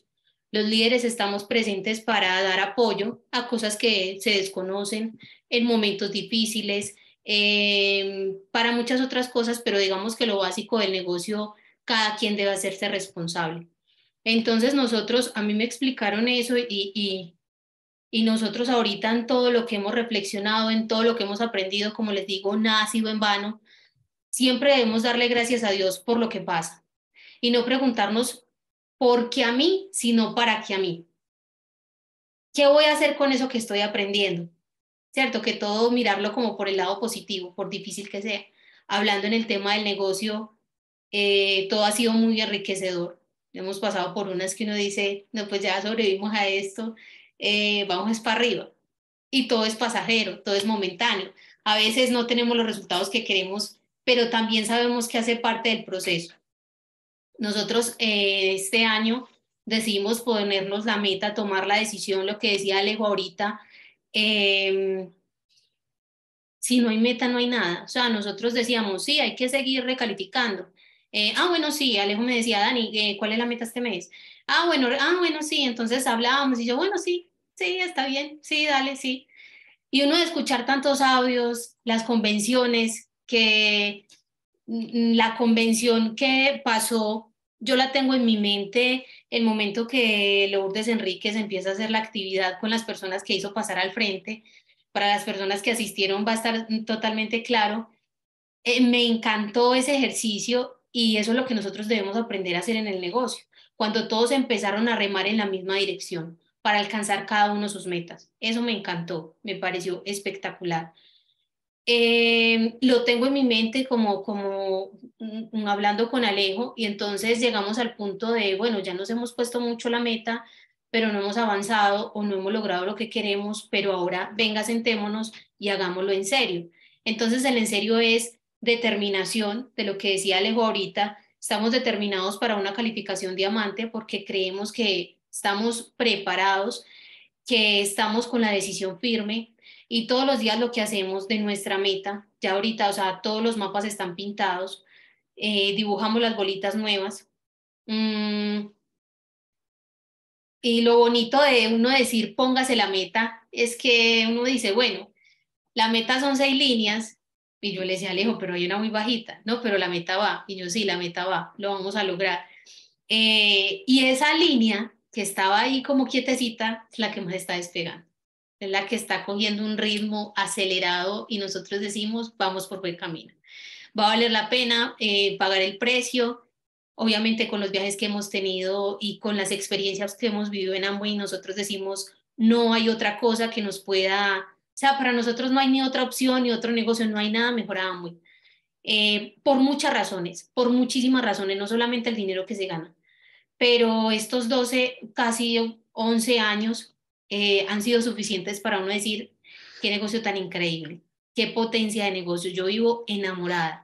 Los líderes estamos presentes para dar apoyo a cosas que se desconocen, en momentos difíciles, eh, para muchas otras cosas, pero digamos que lo básico del negocio, cada quien debe hacerse responsable. Entonces nosotros, a mí me explicaron eso y, y, y nosotros ahorita en todo lo que hemos reflexionado, en todo lo que hemos aprendido, como les digo, nada ha sido en vano. Siempre debemos darle gracias a Dios por lo que pasa y no preguntarnos, ¿por qué a mí? Sino ¿para qué a mí? ¿Qué voy a hacer con eso que estoy aprendiendo? Cierto, que todo mirarlo como por el lado positivo, por difícil que sea. Hablando en el tema del negocio, eh, todo ha sido muy enriquecedor. Hemos pasado por unas que uno dice, no, pues ya sobrevivimos a esto, eh, vamos para arriba. Y todo es pasajero, todo es momentáneo. A veces no tenemos los resultados que queremos, pero también sabemos que hace parte del proceso. Nosotros eh, este año decidimos ponernos la meta, tomar la decisión, lo que decía Alejo ahorita, eh, si no hay meta no hay nada. O sea, nosotros decíamos, sí, hay que seguir recalificando. Eh, ah, bueno, sí, Alejo me decía, Dani, eh, ¿cuál es la meta este mes? Ah, bueno, ah, bueno, sí, entonces hablábamos y yo, bueno, sí, sí, está bien, sí, dale, sí. Y uno de escuchar tantos audios, las convenciones que... La convención que pasó, yo la tengo en mi mente el momento que Lourdes Enríquez empieza a hacer la actividad con las personas que hizo pasar al frente. Para las personas que asistieron va a estar totalmente claro. Eh, me encantó ese ejercicio y eso es lo que nosotros debemos aprender a hacer en el negocio. Cuando todos empezaron a remar en la misma dirección para alcanzar cada uno sus metas. Eso me encantó, me pareció espectacular. Eh, lo tengo en mi mente como, como um, hablando con Alejo y entonces llegamos al punto de, bueno, ya nos hemos puesto mucho la meta, pero no hemos avanzado o no hemos logrado lo que queremos, pero ahora venga, sentémonos y hagámoslo en serio. Entonces el en serio es determinación, de lo que decía Alejo ahorita, estamos determinados para una calificación diamante porque creemos que estamos preparados, que estamos con la decisión firme. Y todos los días lo que hacemos de nuestra meta, ya ahorita, o sea, todos los mapas están pintados, eh, dibujamos las bolitas nuevas, mm, Y lo bonito de uno decir, póngase la meta, es que uno dice, bueno, la meta son seis líneas, y yo le decía, Alejo, pero hay una muy bajita, no, pero la meta va, y yo, sí, la meta va, lo vamos a lograr. Eh, y esa línea que estaba ahí como quietecita, es la que más está despegando, es la que está cogiendo un ritmo acelerado, y nosotros decimos, vamos por buen camino. Va a valer la pena eh, pagar el precio. Obviamente con los viajes que hemos tenido y con las experiencias que hemos vivido en Amway, nosotros decimos, no hay otra cosa que nos pueda, o sea, para nosotros no hay ni otra opción, ni otro negocio, no hay nada mejor a Amway. Eh, por muchas razones, por muchísimas razones, no solamente el dinero que se gana, pero estos doce, casi once años eh, han sido suficientes para uno decir, qué negocio tan increíble, qué potencia de negocio, yo vivo enamorada.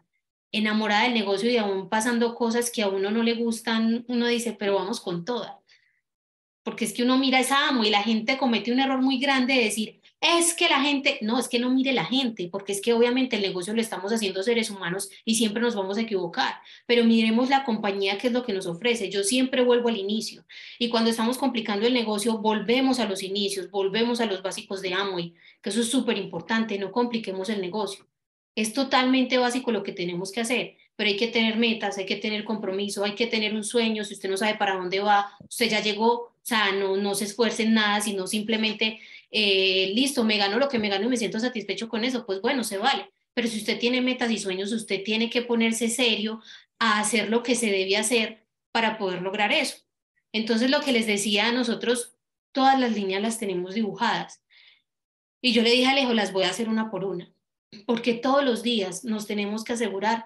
enamorada del negocio y aún pasando cosas que a uno no le gustan, uno dice, pero vamos con toda. Porque es que uno mira esa Amway y la gente comete un error muy grande de decir, es que la gente, no, es que no mire la gente, porque es que obviamente el negocio lo estamos haciendo seres humanos y siempre nos vamos a equivocar, pero miremos la compañía, que es lo que nos ofrece. Yo siempre vuelvo al inicio, y cuando estamos complicando el negocio, volvemos a los inicios, volvemos a los básicos de Amway, que eso es súper importante, no compliquemos el negocio. Es totalmente básico lo que tenemos que hacer, pero hay que tener metas, hay que tener compromiso, hay que tener un sueño. Si usted no sabe para dónde va, usted ya llegó, o sea, no, no se esfuerce en nada, sino simplemente, eh, listo, me gano lo que me gano y me siento satisfecho con eso, pues bueno, se vale. Pero si usted tiene metas y sueños, usted tiene que ponerse serio a hacer lo que se debe hacer para poder lograr eso. Entonces, lo que les decía, nosotros todas las líneas las tenemos dibujadas. Y yo le dije a Alejo, las voy a hacer una por una, porque todos los días nos tenemos que asegurar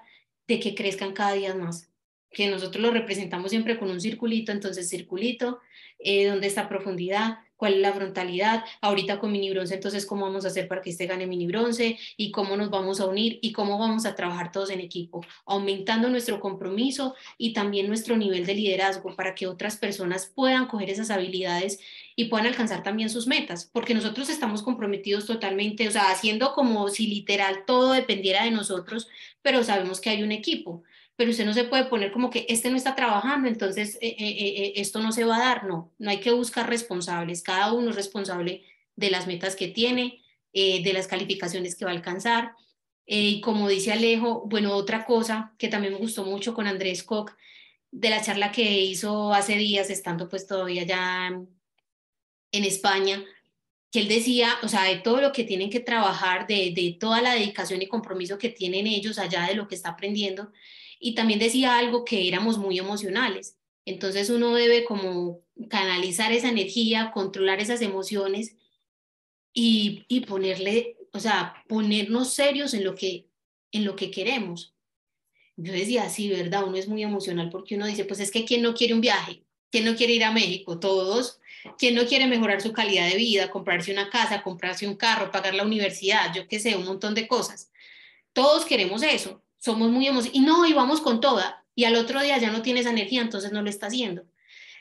de que crezcan cada día más, que nosotros lo representamos siempre con un circulito. Entonces, circulito, eh, ¿dónde está profundidad? ¿Cuál es la frontalidad? Ahorita con mini bronce, entonces, ¿cómo vamos a hacer para que este gane mini bronce? ¿Y cómo nos vamos a unir? ¿Y cómo vamos a trabajar todos en equipo? Aumentando nuestro compromiso y también nuestro nivel de liderazgo para que otras personas puedan coger esas habilidades y puedan alcanzar también sus metas, porque nosotros estamos comprometidos totalmente, o sea, haciendo como si literal todo dependiera de nosotros, pero sabemos que hay un equipo, pero usted no se puede poner como que este no está trabajando, entonces eh, eh, esto no se va a dar. No, no hay que buscar responsables, cada uno es responsable de las metas que tiene, eh, de las calificaciones que va a alcanzar, eh, y como dice Alejo, bueno, otra cosa que también me gustó mucho con Andrés Koch, de la charla que hizo hace días, estando pues todavía ya en, en España, que él decía, o sea, de todo lo que tienen que trabajar, de, de toda la dedicación y compromiso que tienen ellos allá de lo que está aprendiendo, y también decía algo, que éramos muy emocionales. Entonces uno debe como canalizar esa energía, controlar esas emociones y, y ponerle, o sea, ponernos serios en lo que, en lo que queremos. Yo decía, sí, ¿verdad? Uno es muy emocional porque uno dice, pues es que ¿quién no quiere un viaje? ¿Quién no quiere ir a México? Todos. ¿Quién no quiere mejorar su calidad de vida, comprarse una casa, comprarse un carro, pagar la universidad, yo qué sé, un montón de cosas? Todos queremos eso, somos muy emocionados, y no, y vamos con toda, y al otro día ya no tiene esa energía, entonces no lo está haciendo.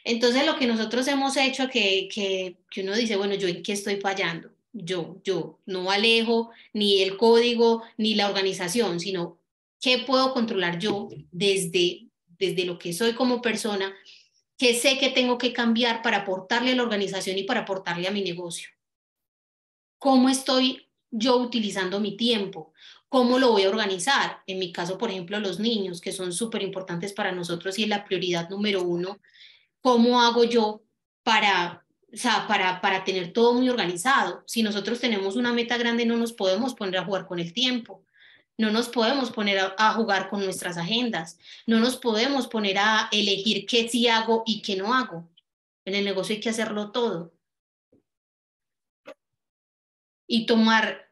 Entonces lo que nosotros hemos hecho, que, que, que uno dice, bueno, ¿yo en qué estoy fallando? Yo, yo, no Alejo, ni el código, ni la organización, sino ¿qué puedo controlar yo desde, desde lo que soy como persona? Que sé que tengo que cambiar para aportarle a la organización y para aportarle a mi negocio. ¿Cómo estoy yo utilizando mi tiempo? ¿Cómo lo voy a organizar? En mi caso, por ejemplo, los niños, que son súper importantes para nosotros y es la prioridad número uno. ¿Cómo hago yo para, o sea, para, para tener todo muy organizado? Si nosotros tenemos una meta grande, no nos podemos poner a jugar con el tiempo. No nos podemos poner a, a jugar con nuestras agendas. No nos podemos poner a elegir qué sí hago y qué no hago. En el negocio hay que hacerlo todo. Y tomar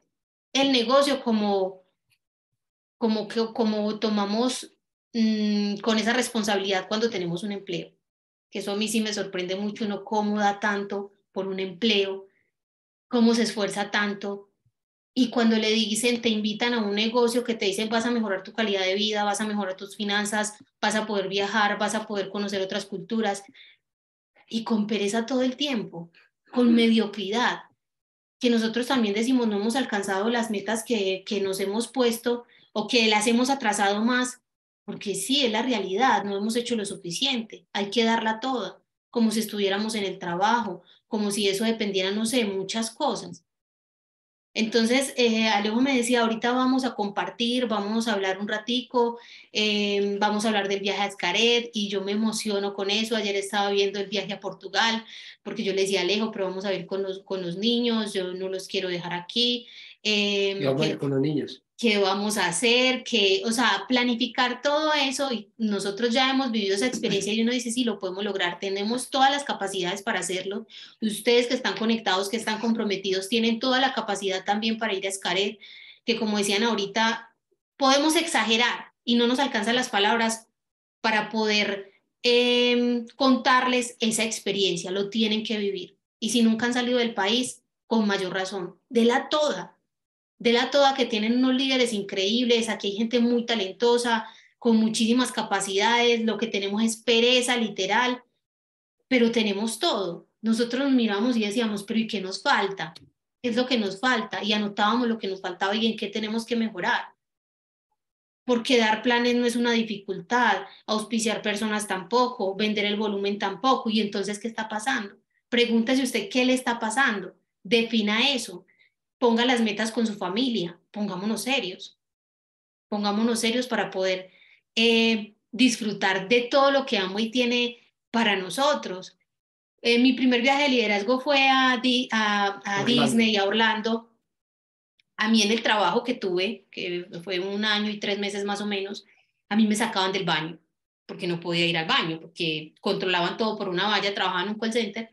el negocio como, como, que, como tomamos mmm, con esa responsabilidad cuando tenemos un empleo. Que eso a mí sí me sorprende mucho, uno cómo da tanto por un empleo, cómo se esfuerza tanto. Y cuando le dicen, te invitan a un negocio que te dicen, vas a mejorar tu calidad de vida, vas a mejorar tus finanzas, vas a poder viajar, vas a poder conocer otras culturas, y con pereza todo el tiempo, con mediocridad, que nosotros también decimos, no hemos alcanzado las metas que, que nos hemos puesto, o que las hemos atrasado más, porque sí, es la realidad, no hemos hecho lo suficiente, hay que darla toda. como si estuviéramos en el trabajo, como si eso dependiera, no sé, de muchas cosas. Entonces, eh, Alejo me decía, ahorita vamos a compartir, vamos a hablar un ratico, eh, vamos a hablar del viaje a Xcaret, y yo me emociono con eso. Ayer estaba viendo el viaje a Portugal, porque yo le decía, Alejo, pero vamos a ir con los, con los niños, yo no los quiero dejar aquí. Eh, ¿Qué vamos a ir con los niños? ¿Qué vamos a hacer? ¿Qué? O sea, planificar todo eso, y nosotros ya hemos vivido esa experiencia y uno dice, sí, lo podemos lograr, tenemos todas las capacidades para hacerlo. Ustedes que están conectados, que están comprometidos, tienen toda la capacidad también para ir a Xcaret, que como decían ahorita, podemos exagerar y no nos alcanzan las palabras para poder eh, contarles esa experiencia, lo tienen que vivir. Y si nunca han salido del país, con mayor razón, de la toda. de la toda que tienen unos líderes increíbles, aquí hay gente muy talentosa, con muchísimas capacidades, lo que tenemos es pereza literal, pero tenemos todo. Nosotros nos miramos y decíamos, pero ¿y qué nos falta? ¿Qué es lo que nos falta? Y anotábamos lo que nos faltaba y en qué tenemos que mejorar. Porque dar planes no es una dificultad, auspiciar personas tampoco, vender el volumen tampoco, y entonces ¿qué está pasando? Pregúntese usted qué le está pasando, defina eso. Ponga las metas con su familia, pongámonos serios, pongámonos serios para poder eh, disfrutar de todo lo que Amway tiene para nosotros. Eh, mi primer viaje de liderazgo fue a, Di, a, a Disney, a Orlando. A mí en el trabajo que tuve, que fue un año y tres meses más o menos, a mí me sacaban del baño, porque no podía ir al baño, porque controlaban todo por una valla, trabajaban en un call center,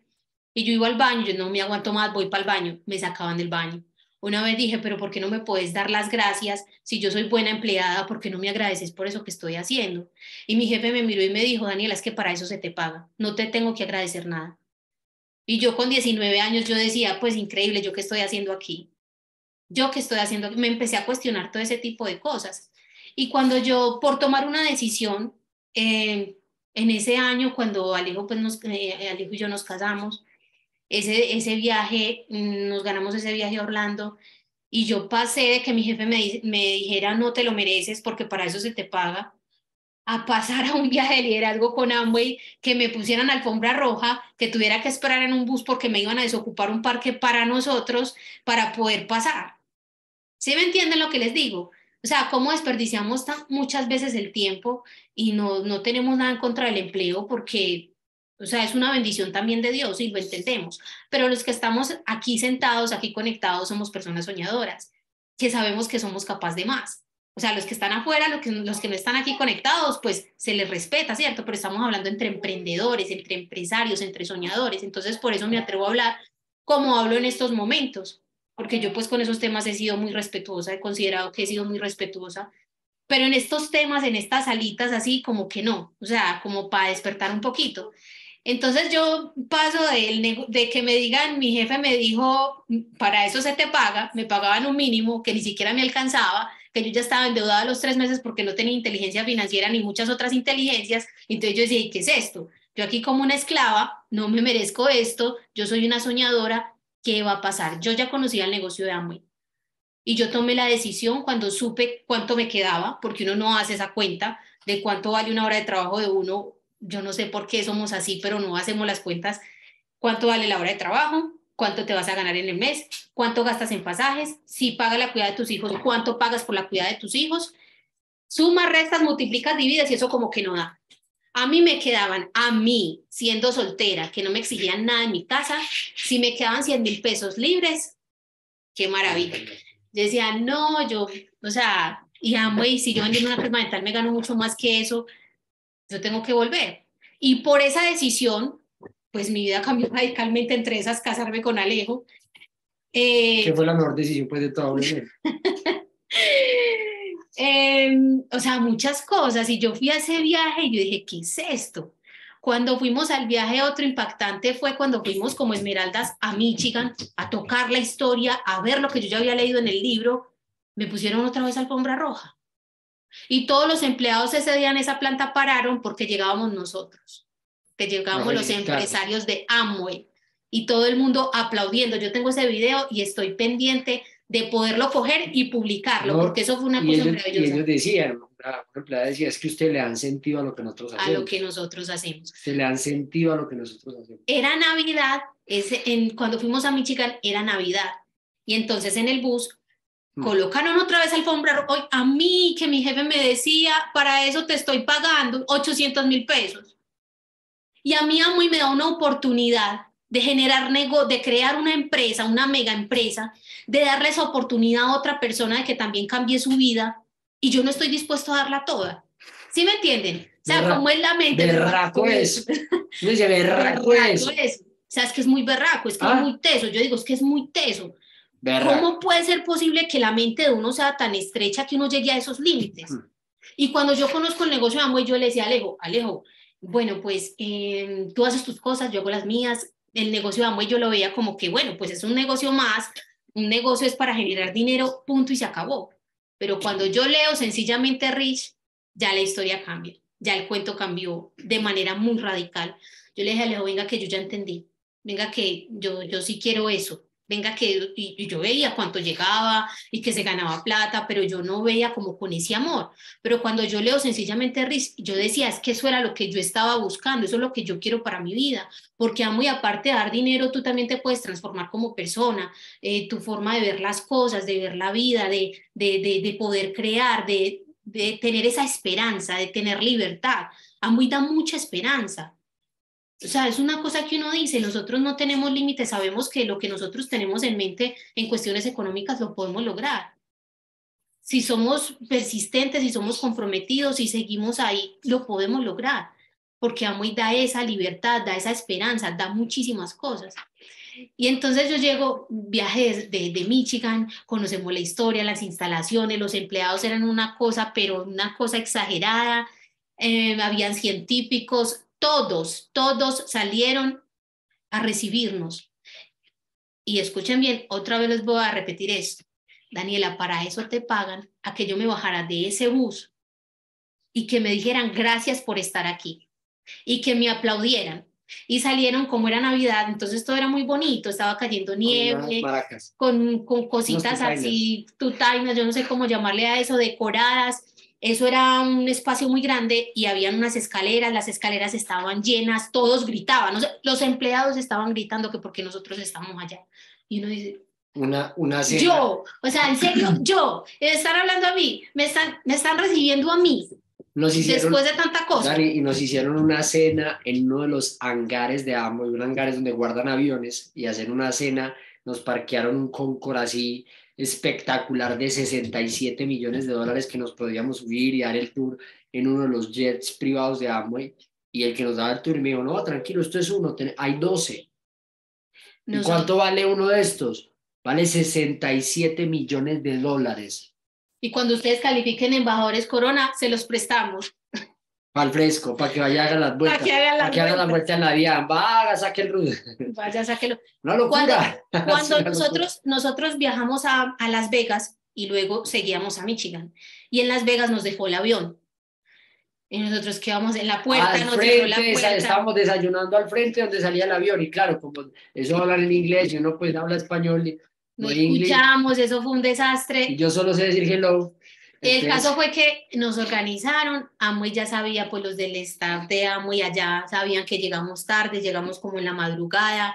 y yo iba al baño, yo no me aguanto más, voy para el baño, me sacaban del baño. Una vez dije, pero ¿por qué no me puedes dar las gracias? Si yo soy buena empleada, ¿por qué no me agradeces por eso que estoy haciendo? Y mi jefe me miró y me dijo, Daniela, es que para eso se te paga, no te tengo que agradecer nada. Y yo con diecinueve años yo decía, pues increíble, ¿yo qué estoy haciendo aquí? ¿Yo qué estoy haciendo aquí? Me empecé a cuestionar todo ese tipo de cosas. Y cuando yo, por tomar una decisión, eh, en ese año, cuando Alejo, pues nos, eh, Alejo y yo nos casamos, Ese, ese viaje, nos ganamos ese viaje a Orlando, y yo pasé de que mi jefe me, me dijera no te lo mereces porque para eso se te paga, a pasar a un viaje de liderazgo con Amway, que me pusieran alfombra roja, que tuviera que esperar en un bus porque me iban a desocupar un parque para nosotros para poder pasar. ¿Sí me entienden lo que les digo? O sea, cómo desperdiciamos tan, muchas veces el tiempo y no, no tenemos nada en contra del empleo porque... O sea, es una bendición también de Dios y lo entendemos. Pero los que estamos aquí sentados, aquí conectados, somos personas soñadoras, que sabemos que somos capaces de más. O sea, los que están afuera, los que, los que no están aquí conectados, pues se les respeta, ¿cierto? Pero estamos hablando entre emprendedores, entre empresarios, entre soñadores. Entonces, por eso me atrevo a hablar como hablo en estos momentos. Porque yo, pues, con esos temas he sido muy respetuosa, he considerado que he sido muy respetuosa. Pero en estos temas, en estas salitas, así como que no. O sea, como para despertar un poquito. Entonces yo paso de, de que me digan, mi jefe me dijo, para eso se te paga, me pagaban un mínimo que ni siquiera me alcanzaba, que yo ya estaba endeudada los tres meses porque no tenía inteligencia financiera ni muchas otras inteligencias. Entonces yo decía, ¿y qué es esto? Yo aquí como una esclava, no me merezco esto, yo soy una soñadora, ¿qué va a pasar? Yo ya conocía el negocio de Amway y yo tomé la decisión cuando supe cuánto me quedaba, porque uno no hace esa cuenta de cuánto vale una hora de trabajo de uno. Yo no sé por qué somos así, pero no hacemos las cuentas. ¿Cuánto vale la hora de trabajo? ¿Cuánto te vas a ganar en el mes? ¿Cuánto gastas en pasajes? Si pagas la cuidad de tus hijos, ¿cuánto pagas por la cuidad de tus hijos? Sumas, restas, multiplicas, divides y eso como que no da. A mí me quedaban, a mí, siendo soltera, que no me exigían nada en mi casa, si me quedaban cien mil pesos libres, qué maravilla. Yo decía, no, yo, o sea, y Amway, si yo vendiendo una crema dental me gano mucho más que eso, yo tengo que volver. Y por esa decisión, pues mi vida cambió radicalmente, entre esas casarme con Alejo. Eh, ¿Qué fue la mejor decisión pues, de todo? eh, o sea, muchas cosas. Y yo fui a ese viaje y yo dije, ¿qué es esto? Cuando fuimos al viaje, otro impactante fue cuando fuimos como Esmeraldas a Michigan, a tocar la historia, a ver lo que yo ya había leído en el libro. Me pusieron otra vez alfombra roja. Y todos los empleados ese día en esa planta pararon porque llegábamos nosotros, que llegábamos no, los empresarios de Amway y todo el mundo aplaudiendo. Yo tengo ese video y estoy pendiente de poderlo coger y publicarlo, no, porque eso fue una cosa ellos, maravillosa. Y ellos decían, una empleada decía, es que ustedes le dan sentido a lo que nosotros hacemos. A lo que nosotros hacemos. Ustedes le dan sentido a lo que nosotros hacemos. Era Navidad, ese, en, cuando fuimos a Michigan, era Navidad. Y entonces en el bus hmm. colocaron otra vez alfombra roja. A mí, que mi jefe me decía, para eso te estoy pagando ochocientos mil pesos. Y a mí Amway me da una oportunidad de generar negocio, de crear una empresa, una mega empresa, de darle esa oportunidad a otra persona de que también cambie su vida, y yo no estoy dispuesto a darla toda. ¿Sí me entienden? O sea, berra, cómo es la mente. Berraco es. Yo decía, berraco es. O sea, es que es muy berraco, es que ¿Ah? es muy teso. Yo digo, es que es muy teso. Berraco. ¿Cómo puede ser posible que la mente de uno sea tan estrecha que uno llegue a esos límites? Uh-huh. Y cuando yo conozco el negocio de Amway, yo le decía, Alejo, Alejo, bueno, pues eh, tú haces tus cosas, yo hago las mías. El negocio de Amway yo lo veía como que, bueno, pues es un negocio más, un negocio es para generar dinero, punto, y se acabó. Pero cuando yo leo sencillamente Rich, ya la historia cambia, ya el cuento cambió de manera muy radical. Yo le dije a Alejo, venga que yo ya entendí, venga que yo, yo sí quiero eso, venga que y, y yo veía cuánto llegaba y que se ganaba plata, pero yo no veía como con ese amor. Pero cuando yo leo sencillamente Rich, yo decía, es que eso era lo que yo estaba buscando, eso es lo que yo quiero para mi vida. Porque Amway, aparte de dar dinero, tú también te puedes transformar como persona, eh, tu forma de ver las cosas, de ver la vida, de, de, de, de poder crear, de, de tener esa esperanza, de tener libertad. Amway da mucha esperanza. O sea, es una cosa que uno dice, nosotros no tenemos límites, sabemos que lo que nosotros tenemos en mente en cuestiones económicas lo podemos lograr. Si somos persistentes, si somos comprometidos, si seguimos ahí, lo podemos lograr. Porque Amway da esa libertad, da esa esperanza, da muchísimas cosas. Y entonces yo llego, viaje de, de Michigan, conocemos la historia, las instalaciones, los empleados eran una cosa, pero una cosa exagerada, eh, habían científicos, todos, todos salieron a recibirnos. Y escuchen bien, otra vez les voy a repetir esto. Daniela, para eso te pagan, a que yo me bajara de ese bus y que me dijeran gracias por estar aquí. Y que me aplaudieran, y salieron como era Navidad, entonces todo era muy bonito, estaba cayendo nieve, con, con cositas así, tutainas, yo no sé cómo llamarle a eso, decoradas, eso era un espacio muy grande, y habían unas escaleras, las escaleras estaban llenas, todos gritaban, o sea, los empleados estaban gritando que porque nosotros estábamos allá, y uno dice... Una, una cena. Yo, o sea, en serio, yo, me están hablando a mí, me están, me están recibiendo a mí. Nos hicieron, después de tanta cosa. Dani, y nos hicieron una cena en uno de los hangares de Amway, un hangar es donde guardan aviones, y hacen una cena, nos parquearon un Concorde así espectacular de sesenta y siete millones de dólares que nos podíamos subir y dar el tour en uno de los jets privados de Amway, y el que nos daba el tour me dijo, no, tranquilo, esto es uno, ten- hay doce. No, ¿y cuánto vale uno de estos? Vale sesenta y siete millones de dólares. Y cuando ustedes califiquen embajadores Corona, se los prestamos. Al fresco, para que vaya a hagan las vueltas. Para que hagan las vueltas la vuelta en la vía. Vaya, saque el rudo. Vaya, sáquelo. Una locura. Cuando, cuando una nosotros, locura. nosotros viajamos a, a Las Vegas y luego seguíamos a Michigan. Y en Las Vegas nos dejó el avión. Y nosotros quedamos en la puerta, al nos frente, dejó la puerta. Estábamos desayunando al frente donde salía el avión. Y claro, como eso hablan en inglés y uno pues habla español. Y, no escuchamos, eso fue un desastre. Y yo solo sé decir hello. Entonces, el caso fue que nos organizaron, Amway ya sabía, pues los del staff de Amway allá sabían que llegamos tarde, llegamos como en la madrugada,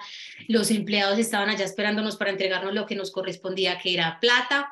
los empleados estaban allá esperándonos para entregarnos lo que nos correspondía, que era plata,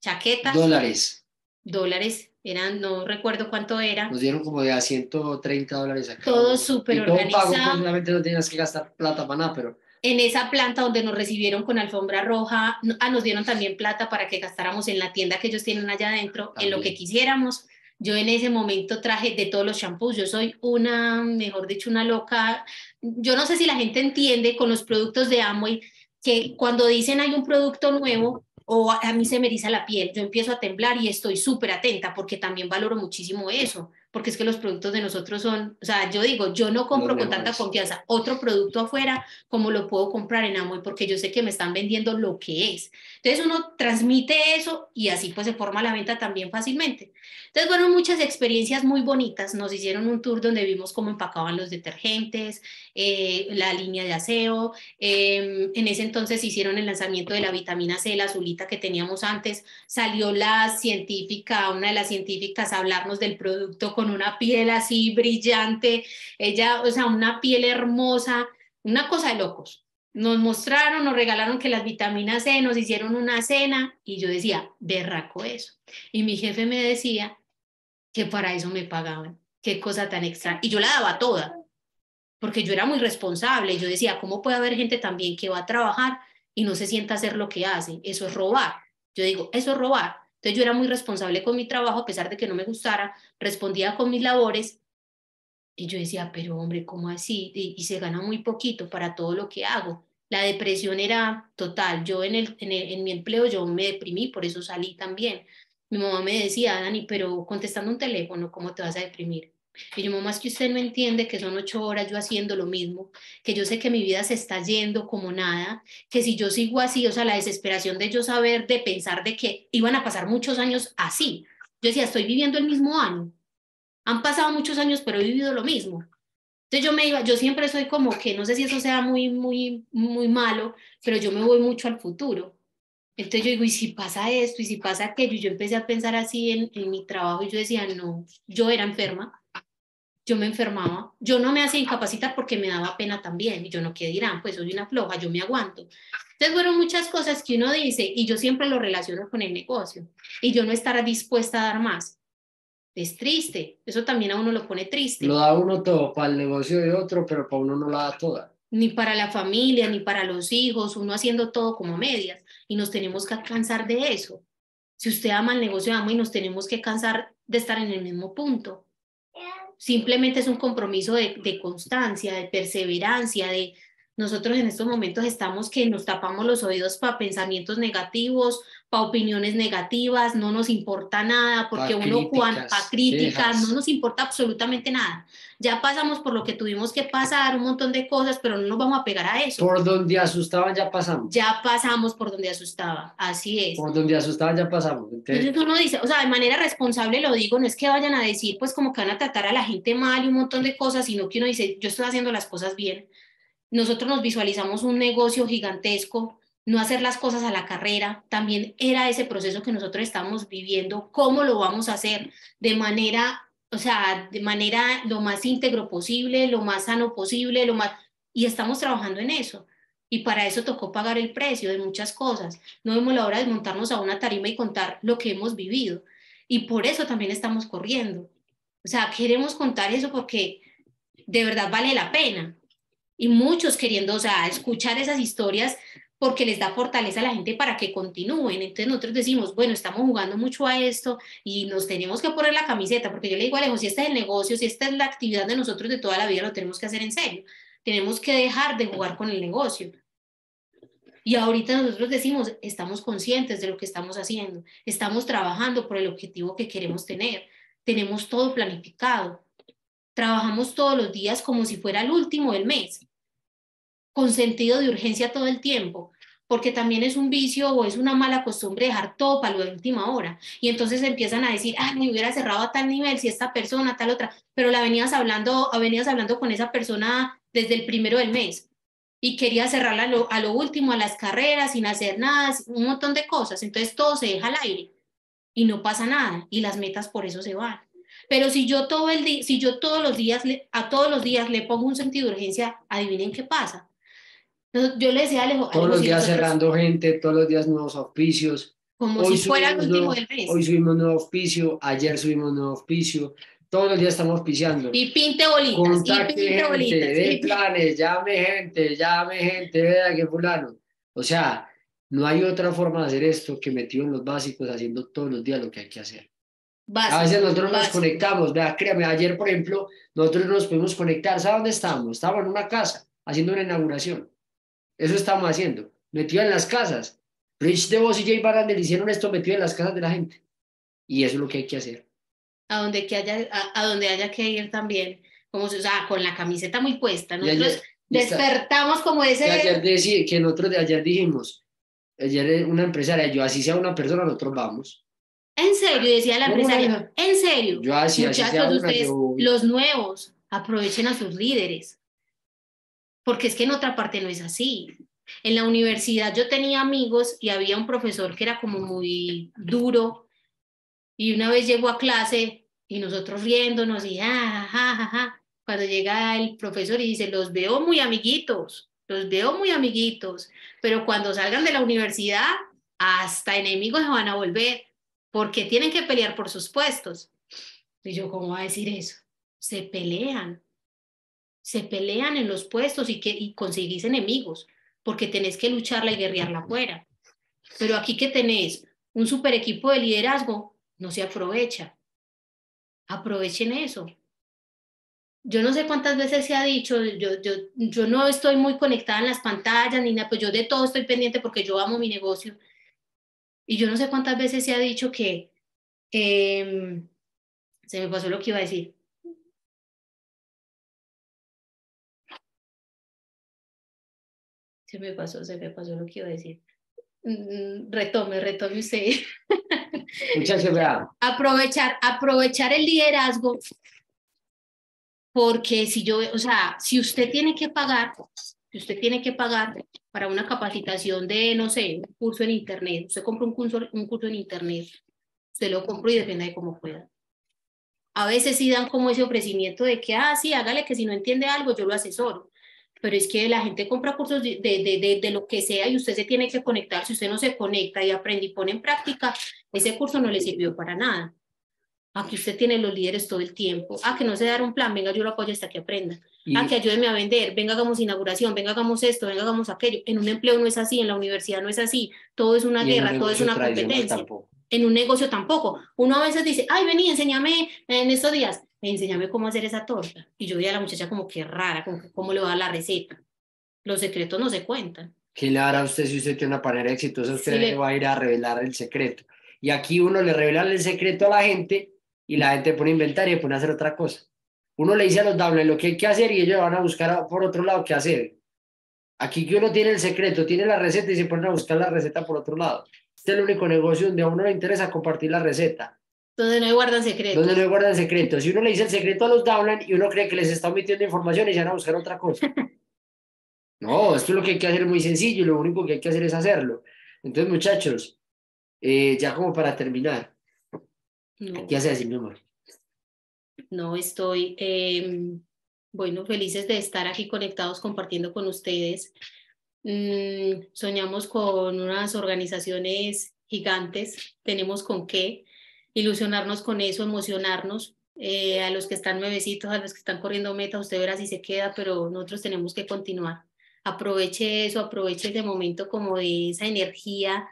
chaquetas. Dólares. Dólares, eran, no recuerdo cuánto era. Nos dieron como de a ciento treinta dólares acá. Todo súper organizado. Todo pago, solamente no tenías que gastar plata para nada, pero... En esa planta donde nos recibieron con alfombra roja, ah, nos dieron también plata para que gastáramos en la tienda que ellos tienen allá adentro, también. En lo que quisiéramos. Yo en ese momento traje de todos los shampoos, yo soy una, mejor dicho, una loca. Yo no sé si la gente entiende con los productos de Amway, que cuando dicen hay un producto nuevo, o a mí se me eriza la piel, yo empiezo a temblar y estoy súper atenta, porque también valoro muchísimo eso. porque es que los productos de nosotros son, o sea, yo digo, yo no compro con tanta confianza otro producto afuera como lo puedo comprar en Amway, porque yo sé que me están vendiendo lo que es. Entonces uno transmite eso y así pues se forma la venta también fácilmente. Entonces, bueno, muchas experiencias muy bonitas. Nos hicieron un tour donde vimos cómo empacaban los detergentes, eh, la línea de aseo. Eh, en ese entonces hicieron el lanzamiento de la vitamina C, la azulita que teníamos antes. Salió la científica, una de las científicas, a hablarnos del producto con una piel así brillante, ella, o sea, una piel hermosa, una cosa de locos. Nos mostraron, nos regalaron que las vitaminas C, nos hicieron una cena, y yo decía, berraco eso. Y mi jefe me decía que para eso me pagaban, qué cosa tan extraña. Y yo la daba toda, porque yo era muy responsable. Yo decía, ¿cómo puede haber gente también que va a trabajar y no se sienta a hacer lo que hace? Eso es robar. Yo digo, eso es robar. Entonces yo era muy responsable con mi trabajo, a pesar de que no me gustara, respondía con mis labores, y yo decía, pero hombre, ¿cómo así? Y, y se gana muy poquito para todo lo que hago. La depresión era total. Yo en, el, en, el, en mi empleo yo me deprimí, por eso salí también. Mi mamá me decía, Dani, pero contestando un teléfono, ¿cómo te vas a deprimir? Y yo, mamá, es que usted no entiende que son ocho horas yo haciendo lo mismo, que yo sé que mi vida se está yendo como nada, que si yo sigo así, o sea, la desesperación de yo saber, de pensar de que iban a pasar muchos años así. Yo decía, estoy viviendo el mismo año. Han pasado muchos años, pero he vivido lo mismo. Entonces yo me iba, yo siempre soy como que, no sé si eso sea muy, muy, muy malo, pero yo me voy mucho al futuro. Entonces yo digo, ¿y si pasa esto? ¿Y si pasa aquello? Y yo empecé a pensar así en, en mi trabajo, y yo decía, no, yo era enferma. Yo me enfermaba, yo no me hacía incapacitar porque me daba pena también, y yo no, ¿qué dirán? Pues soy una floja, yo me aguanto. Entonces fueron muchas cosas que uno dice, y yo siempre lo relaciono con el negocio, y yo no estará dispuesta a dar más. Es triste, eso también a uno lo pone triste. Lo da uno todo para el negocio de otro, pero para uno no la da toda. Ni para la familia, ni para los hijos, uno haciendo todo como medias, y nos tenemos que cansar de eso. Si usted ama el negocio, ama, y nos tenemos que cansar de estar en el mismo punto. Simplemente es un compromiso de, de constancia, de perseverancia, de nosotros en estos momentos estamos que nos tapamos los oídos para pensamientos negativos, para opiniones negativas, no nos importa nada, porque a uno críticas, a críticas, no nos importa absolutamente nada. Ya pasamos por lo que tuvimos que pasar, un montón de cosas, pero no nos vamos a pegar a eso. Por donde asustaban ya pasamos. Ya pasamos por donde asustaba, así es. Por donde asustaban ya pasamos. Entonces, entonces uno dice, o sea, de manera responsable lo digo, no es que vayan a decir pues como que van a tratar a la gente mal y un montón de cosas, sino que uno dice, yo estoy haciendo las cosas bien. Nosotros nos visualizamos un negocio gigantesco, no hacer las cosas a la carrera, también era ese proceso que nosotros estamos viviendo, cómo lo vamos a hacer de manera, o sea, de manera lo más íntegro posible, lo más sano posible, lo más, y estamos trabajando en eso, y para eso tocó pagar el precio de muchas cosas. No vemos la hora de montarnos a una tarima y contar lo que hemos vivido, y por eso también estamos corriendo, o sea, queremos contar eso porque de verdad vale la pena. Y muchos queriendo, o sea, escuchar esas historias porque les da fortaleza a la gente para que continúen. Entonces nosotros decimos, bueno, estamos jugando mucho a esto y nos tenemos que poner la camiseta, porque yo le digo a Alejo, si este es el negocio, si esta es la actividad de nosotros de toda la vida, lo tenemos que hacer en serio. Tenemos que dejar de jugar con el negocio. Y ahorita nosotros decimos, estamos conscientes de lo que estamos haciendo, estamos trabajando por el objetivo que queremos tener, tenemos todo planificado. Trabajamos todos los días como si fuera el último del mes, con sentido de urgencia todo el tiempo, porque también es un vicio o es una mala costumbre dejar todo para la última hora. Y entonces empiezan a decir, ah, me hubiera cerrado a tal nivel, si esta persona, tal otra, pero la venías hablando, venías hablando con esa persona desde el primero del mes y quería cerrarla a lo, a lo último, a las carreras, sin hacer nada, un montón de cosas. Entonces todo se deja al aire y no pasa nada y las metas por eso se van. Pero si yo, todo el día, si yo todos los días le, a todos los días le pongo un sentido de urgencia, adivinen qué pasa. Yo le decía a Alejo... Todos los días cerrando gente, todos los días nuevos auspicios. Como si fuera el último del mes. Hoy subimos nuevo auspicio, ayer subimos nuevo auspicio. Todos los días estamos auspiciando. Y pinte bolitas. Contacte y pinte gente, bolitas. De planes, llame gente, llame gente, vea que fulano. O sea, no hay otra forma de hacer esto que metido en los básicos, haciendo todos los días lo que hay que hacer. Básico, a veces nosotros básico. Nos conectamos, vea, créame, ayer por ejemplo, nosotros nos pudimos conectar, ¿sabes dónde estábamos? Estábamos en una casa, haciendo una inauguración, eso estábamos haciendo, metido en las casas. Rich DeVos y Jay Barandel hicieron esto metido en las casas de la gente, y eso es lo que hay que hacer. a donde, que haya, a, a donde haya que ir también, como, o sea, con la camiseta muy puesta. Nosotros ayer, despertamos está, como ese... Que ayer, decí, que nosotros de ayer dijimos, ayer una empresaria, yo así sea una persona, nosotros vamos. En serio, decía la empresaria, en serio. Yo así, muchachos, así sea una, ustedes, yo... los nuevos, aprovechen a sus líderes. Porque es que en otra parte no es así. En la universidad yo tenía amigos y había un profesor que era como muy duro y una vez llegó a clase y nosotros riéndonos y ah, ah, ah, ah. Cuando llega el profesor y dice, los veo muy amiguitos, los veo muy amiguitos, pero cuando salgan de la universidad hasta enemigos se van a volver porque tienen que pelear por sus puestos. Y yo, ¿cómo va a decir eso? Se pelean, se pelean en los puestos y, que, y conseguís enemigos, porque tenés que lucharla y guerrearla afuera. Pero aquí que tenés un super equipo de liderazgo, no se aprovecha. Aprovechen eso. Yo no sé cuántas veces se ha dicho, yo, yo, yo no estoy muy conectada en las pantallas, ni nada, pues yo de todo estoy pendiente porque yo amo mi negocio. Y yo no sé cuántas veces se ha dicho que, eh, se me pasó lo que iba a decir. Se me pasó, se me pasó lo que iba a decir. Retome, retome usted. Muchas gracias. Aprovechar, aprovechar el liderazgo, porque si yo, o sea, si usted tiene que pagar, si usted tiene que pagar para una capacitación de, no sé, un curso en internet, usted compra un curso, un curso en internet, usted lo compra y depende de cómo pueda. A veces sí dan como ese ofrecimiento de que, ah, sí, hágale que si no entiende algo, yo lo asesoro. Pero es que la gente compra cursos de, de, de, de lo que sea y usted se tiene que conectar. Si usted no se conecta y aprende y pone en práctica, ese curso no le sirvió para nada. Aquí usted tiene los líderes todo el tiempo. Ah, que no sé dar un plan, venga, yo lo apoyo hasta que aprenda. Y... ah, que ayúdeme a vender, venga, hagamos inauguración, venga, hagamos esto, venga, hagamos aquello. En un empleo no es así, en la universidad no es así. Todo es una guerra, todo es una competencia. En un negocio tampoco. Uno a veces dice, ay, vení, enséñame en estos días. Enséñame cómo hacer esa torta. Y yo vi a la muchacha como que rara, como que cómo le va a dar la receta. Los secretos no se cuentan. ¿Qué le hará usted si usted tiene una panera exitosa? Usted sí, le va a ir a revelar el secreto. Y aquí uno le revela el secreto a la gente y la gente pone a inventar y pone a hacer otra cosa. Uno le dice a los dobles lo que hay que hacer y ellos van a buscar por otro lado qué hacer. Aquí que uno tiene el secreto, tiene la receta y se ponen a buscar la receta por otro lado. Este es el único negocio donde a uno le interesa compartir la receta. Donde no guardan secretos. Donde no guardan secretos. Si uno le dice el secreto a los Dowland y uno cree que les está omitiendo información y se van a buscar otra cosa. No, esto es lo que hay que hacer, muy sencillo, y lo único que hay que hacer es hacerlo. Entonces, muchachos, eh, ya como para terminar, no. ¿Qué hace así, mi amor? No, estoy, eh, bueno, felices de estar aquí conectados, compartiendo con ustedes. Mm, soñamos con unas organizaciones gigantes, tenemos con qué ilusionarnos con eso, emocionarnos, eh, a los que están nuevecitos, a los que están corriendo metas, usted verá si se queda, pero nosotros tenemos que continuar. Aproveche eso, aproveche ese momento como de esa energía